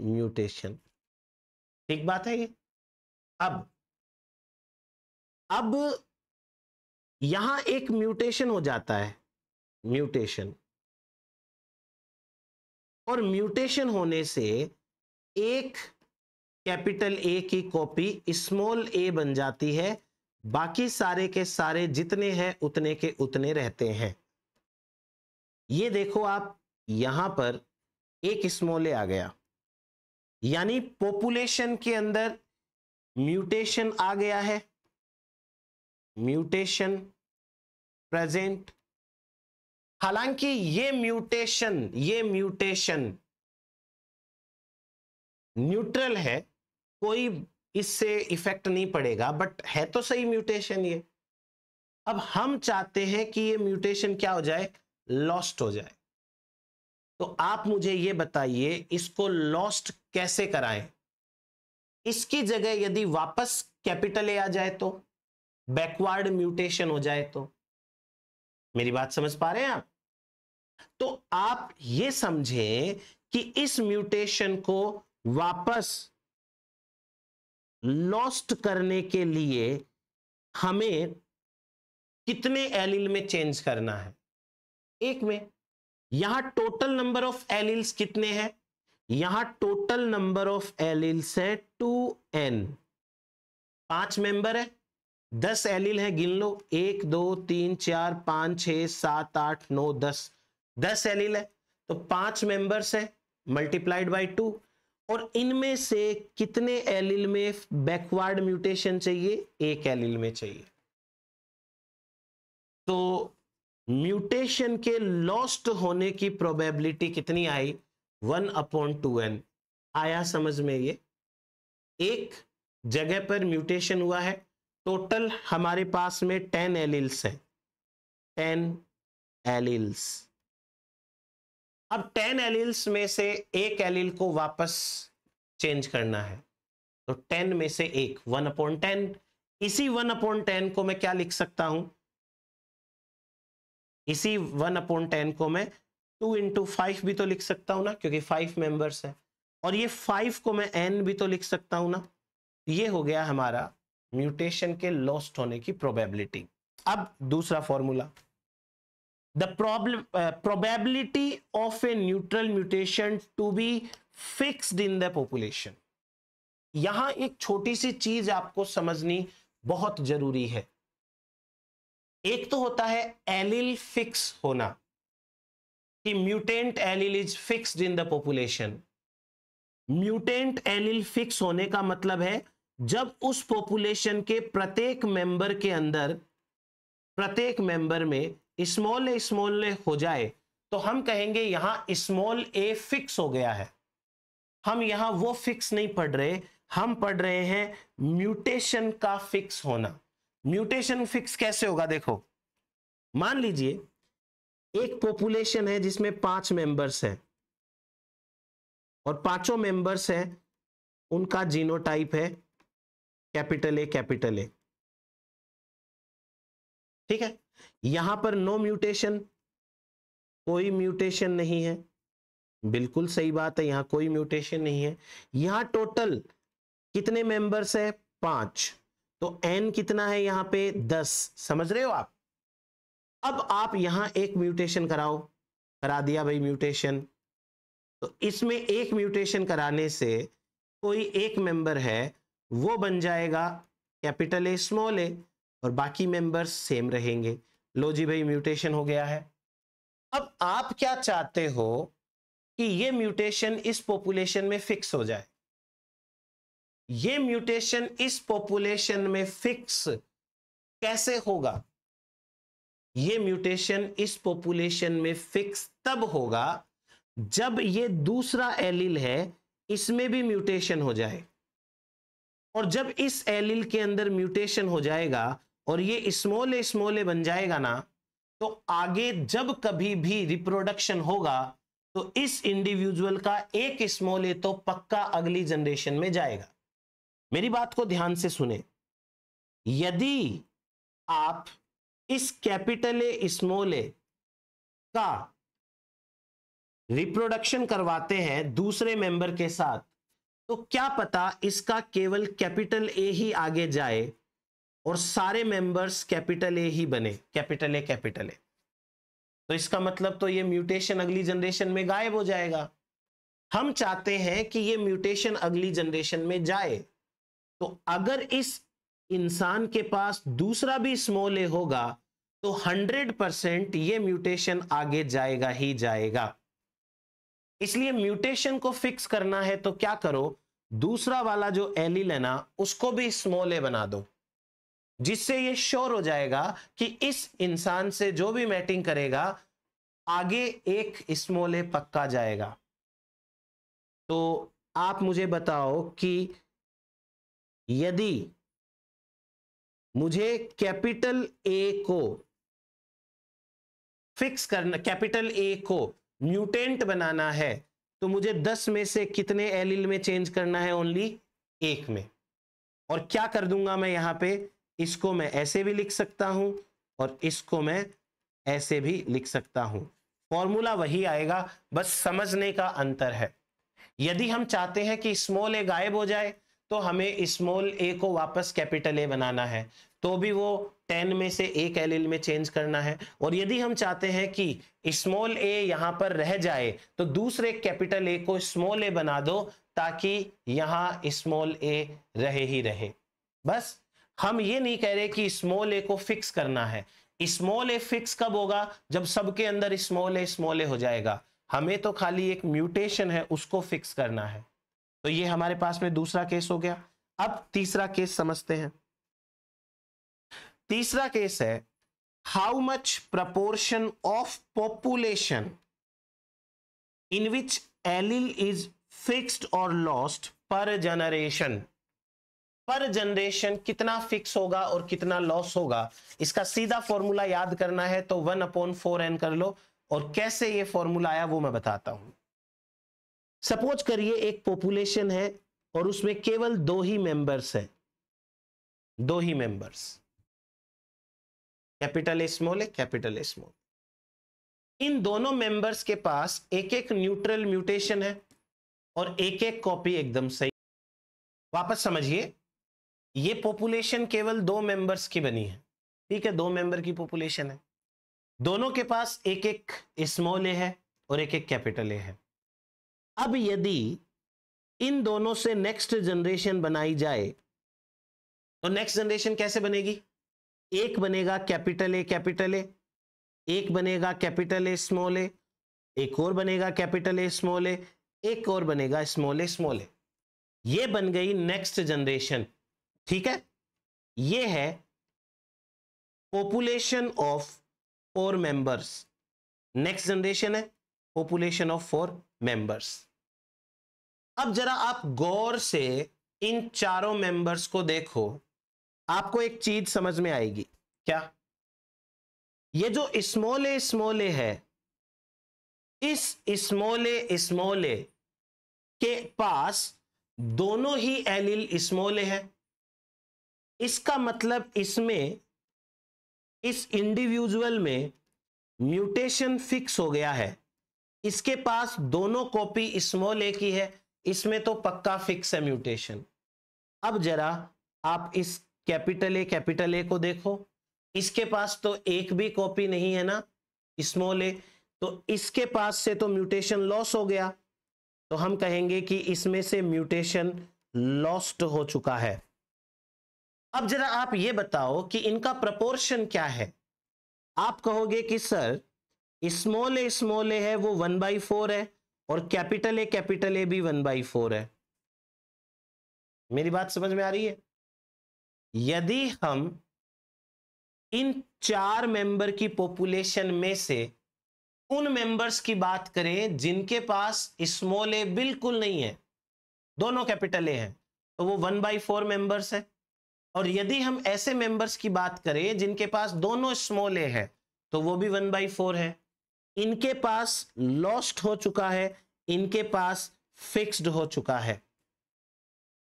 म्यूटेशन, ठीक बात है ये। अब अब यहां एक म्यूटेशन हो जाता है, म्यूटेशन, और म्यूटेशन होने से एक कैपिटल ए की कॉपी स्मॉल ए बन जाती है, बाकी सारे के सारे जितने हैं उतने के उतने रहते हैं। ये देखो आप, यहां पर एक स्मॉल ए आ गया, यानी पॉपुलेशन के अंदर म्यूटेशन आ गया है, म्यूटेशन प्रेजेंट। हालांकि ये म्यूटेशन ये म्यूटेशन न्यूट्रल है, कोई इससे इफेक्ट नहीं पड़ेगा, बट है तो सही म्यूटेशन ये। अब हम चाहते हैं कि ये म्यूटेशन क्या हो जाए, लॉस्ट हो जाए। तो आप मुझे ये बताइए इसको लॉस्ट कैसे कराएं? इसकी जगह यदि वापस कैपिटल ए आ जाए तो, बैकवर्ड म्यूटेशन हो जाए तो, मेरी बात समझ पा रहे हैं आप? तो आप ये समझें कि इस म्यूटेशन को वापस लॉस्ट करने के लिए हमें कितने एलील में चेंज करना है? एक में। यहां टोटल नंबर ऑफ एलील्स कितने हैं? यहां टोटल नंबर ऑफ एलील्स है टू एन। पांच मेंबर है, दस एलील है, गिन लो, एक दो तीन चार पांच छह सात आठ नौ दस, दस एलील है। तो पांच मेंबर्स है मल्टीप्लाइड बाई टू, और इनमें से कितने एलील में बैकवर्ड म्यूटेशन चाहिए? एक एलील में चाहिए। तो म्यूटेशन के लॉस्ट होने की प्रोबेबिलिटी कितनी आई? One upon two N. आया समझ में ये? एक जगह पर म्यूटेशन हुआ है, टोटल हमारे पास में टेन एलील्स हैं, टेन एलील्स। अब टेन एलील्स में से एक एलील को वापस चेंज करना है, तो टेन में से एक, वन अपॉन टेन। इसी वन अपॉन टेन को मैं क्या लिख सकता हूं? इसी वन अपॉन टेन को मैं टू इंटू फाइव भी तो लिख सकता हूं ना, क्योंकि फाइव मेंबर्स हैं, और ये फाइव को मैं एन भी तो लिख सकता हूं ना। ये हो गया हमारा म्यूटेशन के लॉस्ट होने की प्रोबेबिलिटी। अब दूसरा formula, the problem probability of a neutral mutation to be fixed in the population. यहां एक छोटी सी चीज आपको समझनी बहुत जरूरी है। एक तो होता है एलील फिक्स होना, कि mutant allele is fixed in the population. Mutant allele fix होने का मतलब है जब उस पॉपुलेशन के प्रत्येक मेंबर के अंदर, प्रत्येक मेंबर में स्मॉल ए स्मॉल ए हो जाए, तो हम कहेंगे यहां स्मॉल ए फिक्स हो गया है। हम यहां वो फिक्स नहीं पढ़ रहे, हम पढ़ रहे हैं म्यूटेशन का फिक्स होना। म्यूटेशन फिक्स कैसे होगा? देखो, मान लीजिए एक पॉपुलेशन है जिसमें पांच मेंबर्स हैं, और पांचों मेंबर्स हैं, उनका जीनोटाइप है कैपिटल ए कैपिटल ए, ठीक है। यहां पर नो म्यूटेशन, कोई म्यूटेशन नहीं है, बिल्कुल सही बात है, यहां कोई म्यूटेशन नहीं है। यहां टोटल कितने मेंबर्स है? पांच, तो एन कितना है यहां पे? दस। समझ रहे हो आप? अब आप यहां एक म्यूटेशन कराओ, करा दिया भाई म्यूटेशन। तो इसमें एक म्यूटेशन कराने से कोई एक मेंबर है वो बन जाएगा कैपिटल ए स्मॉल ए, और बाकी मेंबर्स सेम रहेंगे। लो जी भाई, म्यूटेशन हो गया है। अब आप क्या चाहते हो कि ये म्यूटेशन इस पॉपुलेशन में फिक्स हो जाए, ये म्यूटेशन इस पॉपुलेशन में फिक्स कैसे होगा? ये म्यूटेशन इस पॉपुलेशन में फिक्स तब होगा जब ये दूसरा एलील है इसमें भी म्यूटेशन हो जाए, और जब इस एलील के अंदर म्यूटेशन हो जाएगा और ये स्मॉल ए स्मॉल ए बन जाएगा ना, तो आगे जब कभी भी रिप्रोडक्शन होगा तो इस इंडिविजुअल का एक स्मॉल ए तो पक्का अगली जनरेशन में जाएगा। मेरी बात को ध्यान से सुने, यदि आप इस कैपिटल ए स्मॉल ए का रिप्रोडक्शन करवाते हैं दूसरे मेंबर के साथ, तो क्या पता इसका केवल कैपिटल ए ही आगे जाए और सारे मेंबर्स कैपिटल ए ही बने, कैपिटल ए कैपिटल ए। तो इसका मतलब तो ये म्यूटेशन अगली जनरेशन में गायब हो जाएगा। हम चाहते हैं कि ये म्यूटेशन अगली जनरेशन में जाए, तो अगर इस इंसान के पास दूसरा भी स्मॉल ए होगा तो हंड्रेड परसेंट ये म्यूटेशन आगे जाएगा ही जाएगा। इसलिए म्यूटेशन को फिक्स करना है तो क्या करो, दूसरा वाला जो एलील है ना उसको भी स्मॉल ए बना दो, जिससे ये श्योर हो जाएगा कि इस इंसान से जो भी मैटिंग करेगा आगे एक स्मॉल ए पक्का जाएगा। तो आप मुझे बताओ कि यदि मुझे कैपिटल ए को फिक्स करना, कैपिटल ए को म्यूटेंट बनाना है, तो मुझे दस में से कितने एलील में चेंज करना है? ओनली एक में। और क्या कर दूंगा मैं यहां पे, इसको मैं ऐसे भी लिख सकता हूं और इसको मैं ऐसे भी लिख सकता हूं, फॉर्मूला वही आएगा, बस समझने का अंतर है। यदि हम चाहते हैं कि स्मॉल ए गायब हो जाए तो हमें स्मॉल ए को वापस कैपिटल ए बनाना है, तो भी वो टेन में से एक एलील में चेंज करना है। और यदि हम चाहते हैं कि स्मॉल ए यहाँ पर रह जाए तो दूसरे कैपिटल ए को स्मॉल ए बना दो ताकि यहाँ स्मॉल ए रहे ही रहे। बस हम ये नहीं कह रहे कि स्मॉल ए को फिक्स करना है। स्मॉल ए फिक्स कब होगा? जब सबके अंदर स्मॉल ए स्मॉल ए हो जाएगा। हमें तो खाली एक म्यूटेशन है उसको फिक्स करना है। तो ये हमारे पास में दूसरा केस हो गया। अब तीसरा केस समझते हैं। तीसरा केस है how much proportion of population in which allele is fixed और lost per generation. Per generation कितना फिक्स होगा और कितना लॉस होगा, इसका सीधा फॉर्मूला याद करना है तो वन अपॉन फोर एन कर लो। और कैसे ये फॉर्मूला आया वो मैं बताता हूं। सपोज करिए एक पॉपुलेशन है और उसमें केवल दो ही मेंबर्स हैं, दो ही members, capital A small A capital A small. इन दोनों मेंबर्स के पास एक एक न्यूट्रल म्यूटेशन है और एक एक कॉपी एकदम सही। वापस समझिए, ये पॉपुलेशन केवल दो मेंबर्स की बनी है, ठीक है, दो मेंबर की पॉपुलेशन है, दोनों के पास एक एक स्मॉल ए है और एक एक कैपिटल ए है। अब यदि इन दोनों से नेक्स्ट जनरेशन बनाई जाए तो नेक्स्ट जनरेशन कैसे बनेगी? एक बनेगा कैपिटल ए कैपिटल ए, एक बनेगा कैपिटल ए स्मॉल ए, एक और बनेगा कैपिटल ए स्मॉल ए, एक और बनेगा स्मॉल ए स्मॉल ए। ये बन गई नेक्स्ट जनरेशन, ठीक है। ये है population of four members, next generation है पॉपुलेशन ऑफ फोर मेंबर्स। अब जरा आप गौर से इन चारों मेंबर्स को देखो, आपको एक चीज समझ में आएगी। क्या? ये जो स्मॉल ए स्मॉल ए है, इस स्मॉल ए स्मॉल ए के पास दोनों ही एलील स्मॉल ए है। इसका मतलब इसमें, इस इंडिविजुअल में म्यूटेशन फिक्स हो गया है। इसके पास दोनों कॉपी स्मॉल ए की है, इसमें तो पक्का फिक्स है म्यूटेशन। अब जरा आप इस कैपिटल ए कैपिटल ए को देखो, इसके पास तो एक भी कॉपी नहीं है ना स्मॉल ए, तो इसके पास से तो म्यूटेशन लॉस हो गया। तो हम कहेंगे कि इसमें से म्यूटेशन लॉस्ट हो चुका है। अब जरा आप ये बताओ कि इनका प्रपोर्शन क्या है। आप कहोगे कि sir small A small A है वो वन बाई फोर है और कैपिटल ए कैपिटल ए भी वन बाई फोर है। मेरी बात समझ में आ रही है? यदि हम इन चार मेंबर की पॉपुलेशन में से उन मेंबर्स की बात करें जिनके पास स्मॉल ए बिल्कुल नहीं है, दोनों कैपिटल ए हैं, तो वो वन बाई फोर मेंबर्स है। और यदि हम ऐसे मेंबर्स की बात करें जिनके पास दोनों स्मॉल ए है तो वो भी वन बाई फोर है। इनके पास लॉस्ट हो चुका है, इनके पास फिक्स्ड हो चुका है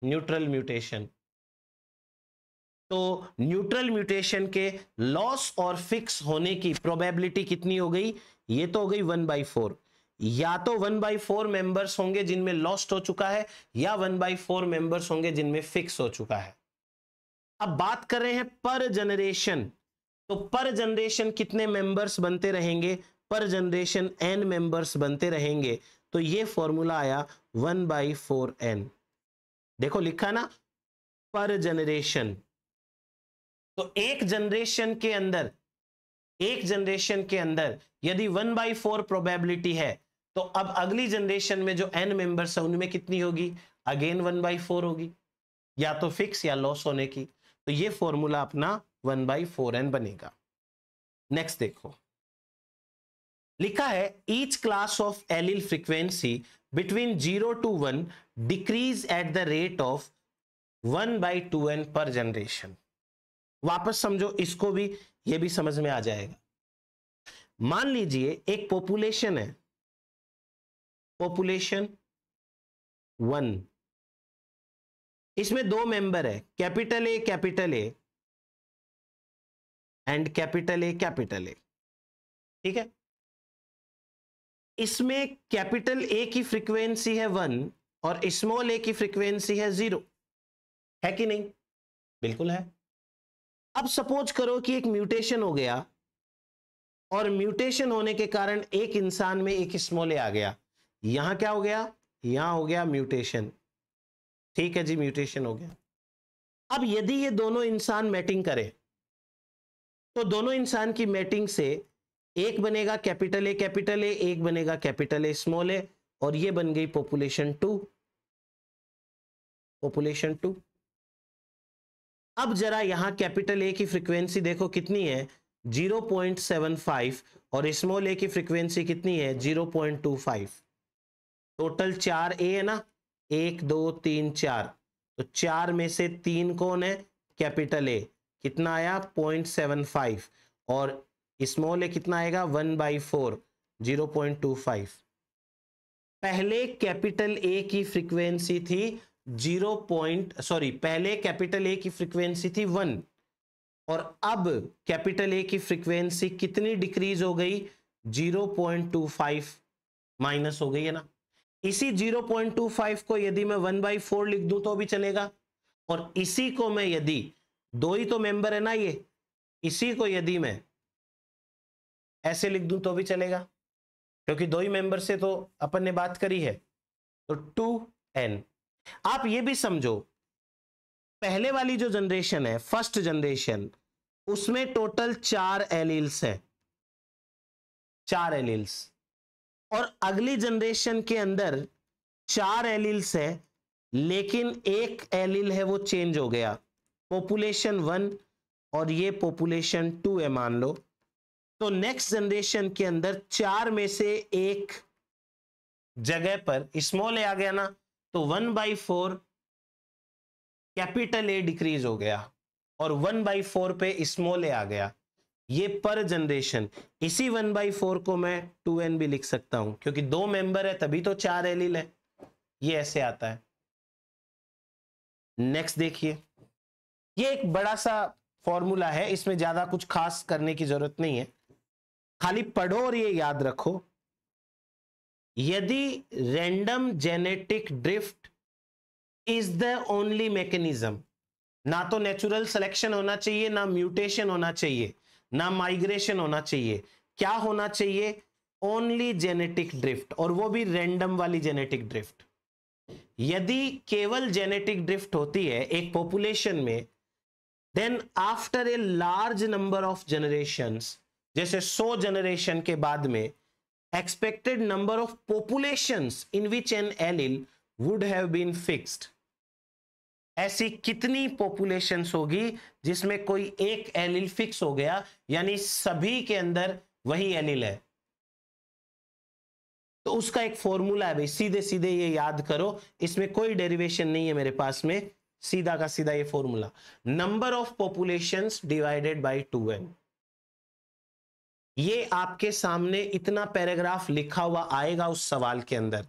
न्यूट्रल म्यूटेशन। तो न्यूट्रल म्यूटेशन के लॉस और फिक्स होने की प्रोबेबिलिटी कितनी हो गई? ये तो हो गई वन बाई फोर। या तो वन बाई फोर मेंबर्स होंगे जिनमें लॉस्ट हो चुका है, या वन बाई फोर मेंबर्स होंगे जिनमें फिक्स हो चुका है। अब बात कर रहे हैं पर जनरेशन, तो पर जनरेशन कितने मेंबर्स बनते रहेंगे? पर जनरेशन एन मेंबर्स बनते रहेंगे। तो ये फॉर्मूला आया वन बाई फोर एन। देखो लिखा ना, पर जनरेशन। तो एक जनरेशन के अंदर, एक जनरेशन के अंदर यदि वन बाई फोर प्रोबेबिलिटी है, तो अब अगली जनरेशन में जो एन मेंबर्स है उनमें कितनी होगी? अगेन वन बाई फोर होगी, या तो फिक्स या लॉस होने की। तो ये फॉर्मूला अपना वन बाई फोर एन बनेगा। नेक्स्ट देखो, लिखा है each class of allele frequency between zero to one decrease at the rate of one by two N per generation. वापस समझो इसको भी, ये भी समझ में आ जाएगा। मान लीजिए एक पॉपुलेशन है, पॉपुलेशन वन, इसमें दो मेंबर है, capital A capital A and capital A capital A, ठीक है। इसमें कैपिटल ए की फ्रीक्वेंसी है वन और स्मॉल ए की फ्रीक्वेंसी है जीरो, है कि नहीं? बिल्कुल है। अब सपोज करो कि एक म्यूटेशन हो गया, और म्यूटेशन होने के कारण एक इंसान में एक स्मॉल ए आ गया। यहां क्या हो गया? यहां हो गया म्यूटेशन, ठीक है जी, म्यूटेशन हो गया। अब यदि ये दोनों इंसान मैटिंग करें, तो दोनों इंसान की मैटिंग से एक बनेगा कैपिटल ए कैपिटल ए, एक बनेगा कैपिटल ए स्मॉल ए, और ये बन गई पॉपुलेशन टू, पॉपुलेशन टू। अब जरा यहां कैपिटल ए की फ्रीक्वेंसी देखो कितनी है, जीरो पॉइंट सेवन फाइव, और स्मॉल ए की फ्रीक्वेंसी कितनी है, zero point two five. Total चार ए है ना, एक दो तीन चार, तो चार में से तीन कौन है? Capital A. कितना आया? पॉइंट सेवन फाइव, और स्मॉल ए कितना आएगा? One by four, zero point two five. पहले कैपिटल ए की फ्रीक्वेंसी थी जीरो पॉइंट सॉरी पहले कैपिटल ए की फ्रीक्वेंसी थी वन, और अब कैपिटल ए की फ्रीक्वेंसी कितनी डिक्रीज हो गई? Zero point two five minus हो गई है ना। इसी जीरो पॉइंट टू फाइव को यदि मैं वन बाई फोर लिख दूं तो भी चलेगा, और इसी को मैं यदि, दो ही तो मेंबर है ना ये, इसी को यदि मैं ऐसे लिख दूं तो भी चलेगा, क्योंकि दो ही मेंबर से तो अपन ने बात करी है। तो टू एन। आप ये भी समझो, पहले वाली जो जनरेशन है, फर्स्ट जनरेशन, उसमें टोटल चार एलील्स है, चार एलील्स, और अगली जनरेशन के अंदर चार एलील्स है, लेकिन एक एलील है वो चेंज हो गया, पॉपुलेशन वन और ये पॉपुलेशन टू है मान लो। तो नेक्स्ट जनरेशन के अंदर चार में से एक जगह पर स्मॉल ए आ गया ना, तो one by four capital A decrease हो गया और वन बाई फोर पे स्मॉल ए आ गया। ये पर जनरेशन, इसी वन बाई फोर को मैं टू एन भी लिख सकता हूं, क्योंकि दो मेंबर है तभी तो चार एलील है। ये ऐसे आता है। नेक्स्ट देखिए, ये एक बड़ा सा फॉर्मूला है, इसमें ज्यादा कुछ खास करने की जरूरत नहीं है, खाली पढ़ो और ये याद रखो। यदि random genetic drift is the only mechanism, ना तो नेचुरल सिलेक्शन होना चाहिए, ना म्यूटेशन होना चाहिए, ना माइग्रेशन होना चाहिए, क्या होना चाहिए? ओनली जेनेटिक ड्रिफ्ट, और वो भी रैंडम वाली जेनेटिक ड्रिफ्ट। यदि केवल जेनेटिक ड्रिफ्ट होती है एक पॉपुलेशन में, then after a large number of generations, जैसे सौ जनरेशन के बाद में, expected number of populations in which an allele would have been fixed. ऐसी कितनी populations होगी जिसमें कोई एक allele fix हो गया, यानी सभी के अंदर वही allele है। तो उसका एक फॉर्मूला है भाई, सीधे सीधे ये याद करो, इसमें कोई डेरिवेशन नहीं है मेरे पास में, सीधा का सीधा ये formula, number of populations divided by two N. ये आपके सामने इतना पैराग्राफ लिखा हुआ आएगा उस सवाल के अंदर,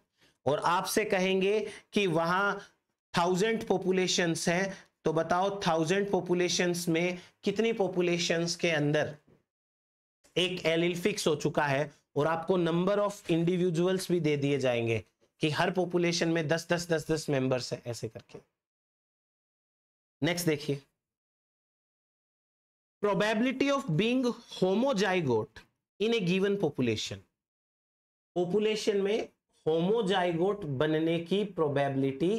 और आपसे कहेंगे कि वहां थाउजेंड पॉपुलेशंस हैं, तो बताओ थाउजेंड पॉपुलेशंस में कितनी पॉपुलेशंस के अंदर एक एलील फिक्स हो चुका है, और आपको नंबर ऑफ इंडिविजुअल्स भी दे दिए जाएंगे कि हर पॉपुलेशन में दस दस दस दस मेंबर्स हैं, ऐसे करके। नेक्स्ट देखिए, probability of being homozygote in a given population, population में होमोजाइगोट बनने की प्रोबेबिलिटी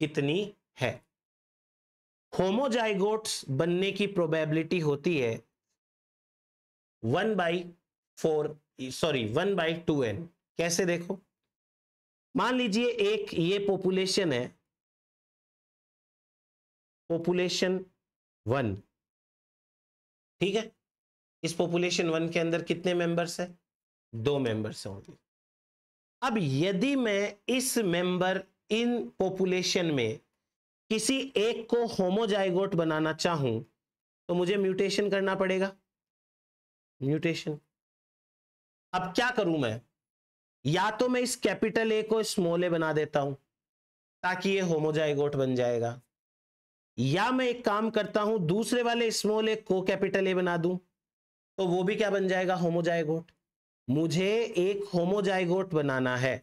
कितनी है। होमोजाइगोट्स बनने की प्रोबेबिलिटी होती है one by four sorry one by two N. कैसे देखो, मान लीजिए एक ये पॉपुलेशन है, पॉपुलेशन वन, ठीक है। इस पॉपुलेशन वन के अंदर कितने मेंबर्स हैं? दो मेंबर्स होंगे। अब यदि मैं इस मेंबर इन पॉपुलेशन में किसी एक को होमोजाइगोट बनाना चाहूं तो मुझे म्यूटेशन करना पड़ेगा, म्यूटेशन। अब क्या करूं मैं, या तो मैं इस कैपिटल ए को स्मॉल ए बना देता हूं ताकि ये होमोजाइगोट बन जाएगा, या मैं एक काम करता हूं दूसरे वाले स्मॉल ए को कैपिटल ए बना दूं तो वो भी क्या बन जाएगा, होमोजाइगोट। मुझे एक होमोजाइगोट बनाना है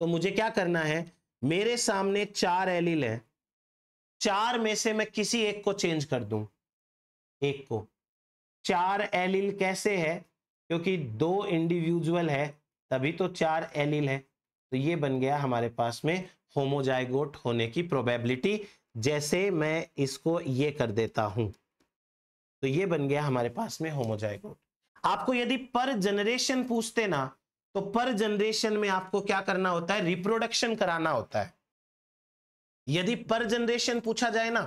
तो मुझे क्या करना है, मेरे सामने चार एलील हैं, चार में से मैं किसी एक को चेंज कर दूं, एक को। चार एलील कैसे है, क्योंकि दो इंडिविजुअल है तभी तो चार एलील है। तो ये बन गया हमारे पास में होमोजाइगोट होने की प्रोबेबिलिटी। जैसे मैं इसको ये कर देता हूं तो ये बन गया हमारे पास में होमोजाइगोट। आपको यदि पर जनरेशन पूछते ना तो पर जनरेशन में आपको क्या करना होता है, रिप्रोडक्शन कराना होता है। यदि पर जनरेशन पूछा जाए ना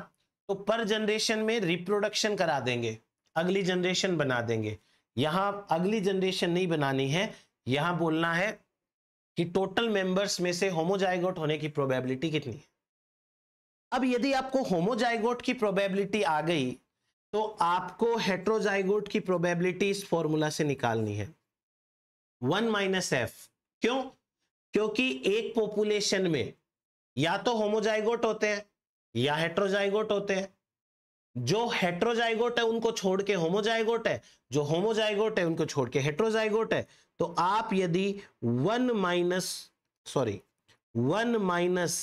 तो पर जनरेशन में रिप्रोडक्शन करा देंगे, अगली जनरेशन बना देंगे। यहां अगली जनरेशन नहीं बनानी है, यहां बोलना है कि टोटल मेंबर्स में से होमोजाइगोट होने की प्रोबेबिलिटी कितनी है। अब यदि आपको होमोजाइगोट की प्रोबेबिलिटी आ गई तो आपको हेट्रोजाइगोट की प्रोबेबिलिटी इस फॉर्मूला से निकालनी है, वन माइनस एफ। क्यों? क्योंकि एक पॉपुलेशन में या तो होमोजाइगोट होते हैं या हेट्रोजाइगोट होते हैं। जो हेट्रोजाइगोट है उनको छोड़ के होमोजाइगोट है, जो होमोजाइगोट है उनको छोड़ के हेट्रोजाइगोट है। तो आप यदि one minus sorry one minus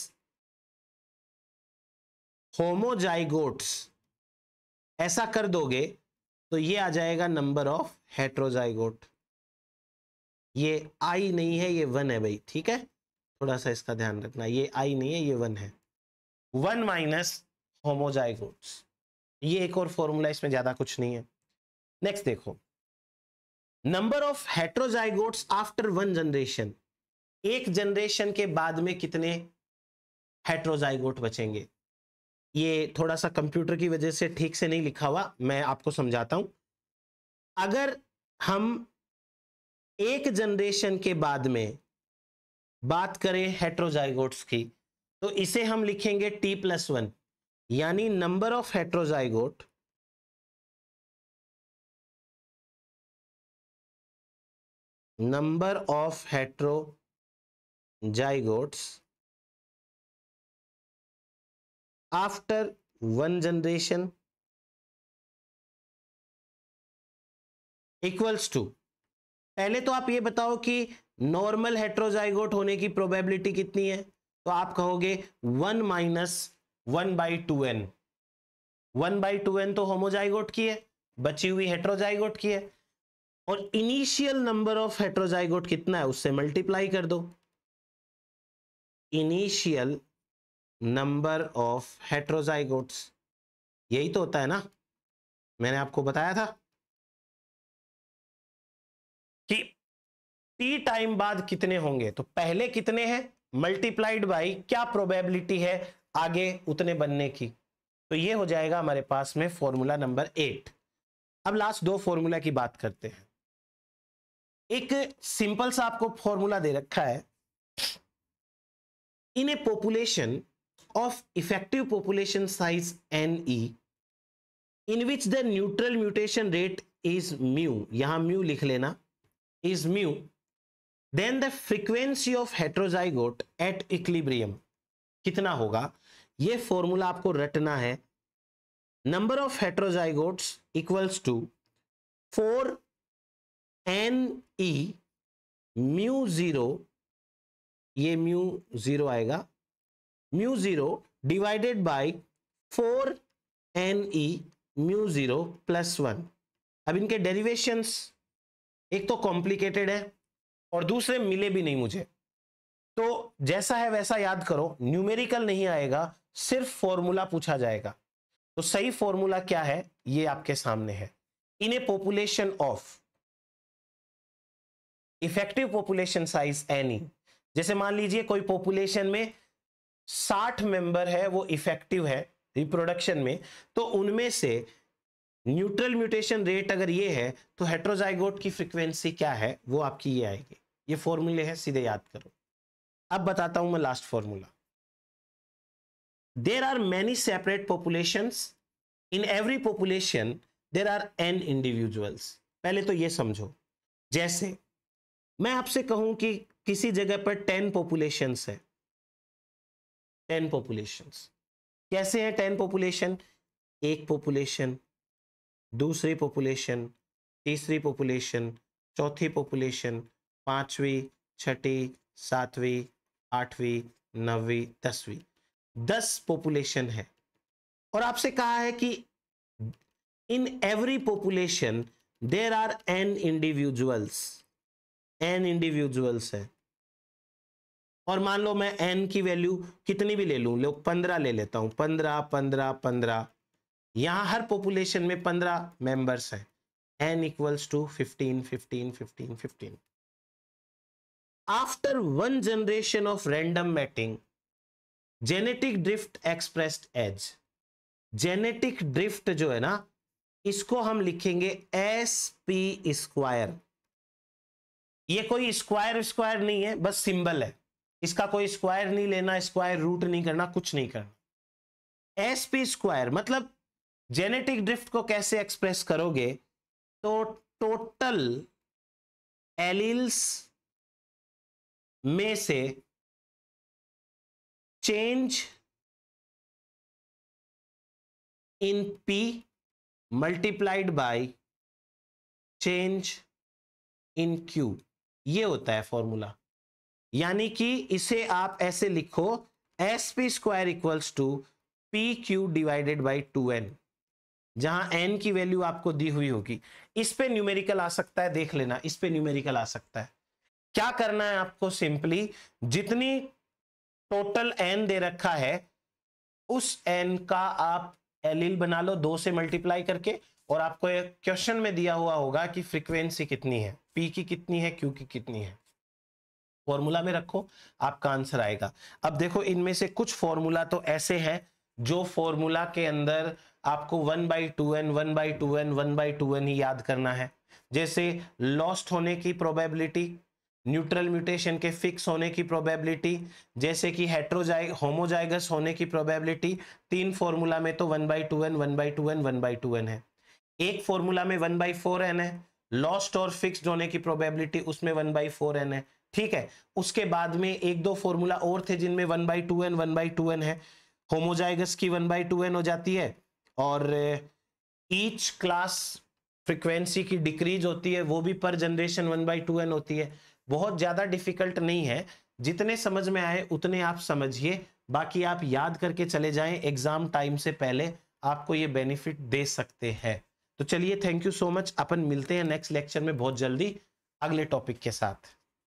homozygotes ऐसा कर दोगे तो ये आ जाएगा नंबर ऑफ हेट्रोजाइगोट। ये आई नहीं है, ये वन है भाई, ठीक है, थोड़ा सा इसका ध्यान रखना। ये आई नहीं है, ये वन है, वन माइनस होमोजाइगोट्स। ये एक और फॉर्मूला, इसमें ज्यादा कुछ नहीं है। नेक्स्ट देखो, number of heterozygotes after one generation, एक जनरेशन के बाद में कितने हेट्रोजाइगोट बचेंगे। ये थोड़ा सा कंप्यूटर की वजह से ठीक से नहीं लिखा हुआ, मैं आपको समझाता हूं। अगर हम एक जनरेशन के बाद में बात करें हेट्रोजाइगोट्स की तो इसे हम लिखेंगे टी प्लस वन, यानी number of heterozygote number of heterozygotes after one generation equals to, पहले तो आप ये बताओ कि नॉर्मल हेट्रोजाइगोट होने की प्रोबेबिलिटी कितनी है, तो आप कहोगे one minus one by two N. One by two N तो होमोजाइगोट की है, बची हुई हेट्रोजाइगोट की है, और इनिशियल नंबर ऑफ हेट्रोजाइगोट कितना है उससे मल्टीप्लाई कर दो। इनिशियल नंबर ऑफ हेट्रोजाइगोट्स, यही तो होता है ना, मैंने आपको बताया था कि टी टाइम बाद कितने होंगे, तो पहले कितने हैं मल्टीप्लाइड बाई क्या प्रोबेबिलिटी है आगे उतने बनने की। तो ये हो जाएगा हमारे पास में फॉर्मूला नंबर एट। अब लास्ट दो फॉर्मूला की बात करते हैं। एक सिंपल सा आपको फॉर्मूला दे रखा है, in a population of effective population size N E in which the neutral mutation rate is mu, यहां म्यू लिख लेना, is mu, then the frequency of heterozygote at equilibrium कितना होगा, ये फॉर्मूला आपको रटना है। Number of heterozygotes equals to four N E mu zero, ये म्यू जीरो आएगा, mu zero divided by four N E mu zero plus one. अब इनके डेरिवेशंस एक तो कॉम्प्लिकेटेड है और दूसरे मिले भी नहीं मुझे, तो जैसा है वैसा याद करो, न्यूमेरिकल नहीं आएगा, सिर्फ फॉर्मूला पूछा जाएगा। तो सही फॉर्मूला क्या है ये आपके सामने है, in a population of effective population size N E, जैसे मान लीजिए कोई पॉपुलेशन में साठ मेंबर है, वो इफेक्टिव है रिप्रोडक्शन में, तो उनमें से न्यूट्रल म्यूटेशन रेट अगर ये है तो हेट्रोजाइगोट की फ्रीक्वेंसी क्या है वो आपकी ये आएगी। ये फॉर्मूले है, सीधे याद करो। अब बताता हूं मैं last formula. There are many separate populations, in every population there are N individuals. पहले तो ये समझो, जैसे मैं आपसे कहूं कि किसी जगह पर टेन पॉपुलेशंस है, टेन पॉपुलेशंस कैसे हैं टेन पॉपुलेशन, एक पॉपुलेशन, दूसरी पॉपुलेशन, तीसरी पॉपुलेशन, चौथी पॉपुलेशन, पांचवी, छठी, सातवीं, आठवीं, नौवीं, दसवीं, दस पॉपुलेशन है। और आपसे कहा है कि in every population there are N individuals, N individuals है। और मान लो मैं एन की वैल्यू कितनी भी ले लूं, लोग पंद्रह ले लेता हूं, पंद्रह पंद्रह पंद्रह, यहां हर पॉपुलेशन में पंद्रह मेंबर्स हैं, N equals to fifteen fifteen fifteen fifteen. After one generation of random mating, genetic drift expressed as, genetic drift जो है ना इसको हम लिखेंगे एस पी स्क्वायर। ये कोई स्क्वायर स्क्वायर नहीं है, बस सिंबल है, इसका कोई स्क्वायर नहीं लेना, स्क्वायर रूट नहीं करना, कुछ नहीं करना। एस पी स्क्वायर मतलब जेनेटिक ड्रिफ्ट को कैसे एक्सप्रेस करोगे, तो टोटल एलील्स में से change in P multiplied by change in Q, ये होता है फॉर्मूला। यानी कि इसे आप ऐसे लिखो, S P square equals to P Q divided by two N, जहां n की वैल्यू आपको दी हुई होगी। इस पे न्यूमेरिकल आ सकता है, देख लेना, इस पे न्यूमेरिकल आ सकता है। क्या करना है आपको, सिंपली जितनी टोटल n दे रखा है उस n का आप एलील बना लो दो से मल्टीप्लाई करके, और आपको एक क्वेश्चन में दिया हुआ होगा कि फ्रीक्वेंसी कितनी है, p की कितनी है, q की कितनी है, फॉर्मूला में रखो, आपका आंसर आएगा। अब देखो इनमें से कुछ फॉर्मूला तो ऐसे है जो फॉर्मूला के अंदर आपको one by two N one by two N one by two N ही याद करना है, जैसे लॉस्ट होने की प्रोबेबिलिटी, न्यूट्रल म्यूटेशन के फिक्स होने की प्रोबेबिलिटी, जैसे कि हेट्रोजाइग होमोजाइगस होने की प्रोबेबिलिटी। तीन फॉर्मूला में तो one by two N one by two N one by two N है, एक फॉर्मूला में वन बाई फोर एन है, लॉस्ट और फिक्स्ड होने की प्रोबेबिलिटी उसमें वन बाई फोर एन है, ठीक है। उसके बाद में एक दो फॉर्मूला और थे जिनमें one by two N one by two N है, होमोजाइगस की वन बाई टू एन हो जाती है, और ईच क्लास फ्रिक्वेंसी की डिक्रीज होती है, वो भी per generation one by two N होती है। बहुत ज़्यादा डिफिकल्ट नहीं है, जितने समझ में आए उतने आप समझिए, बाकी आप याद करके चले जाएं, एग्जाम टाइम से पहले आपको ये बेनिफिट दे सकते हैं। तो चलिए, थैंक यू सो मच, अपन मिलते हैं नेक्स्ट लेक्चर में बहुत जल्दी अगले टॉपिक के साथ।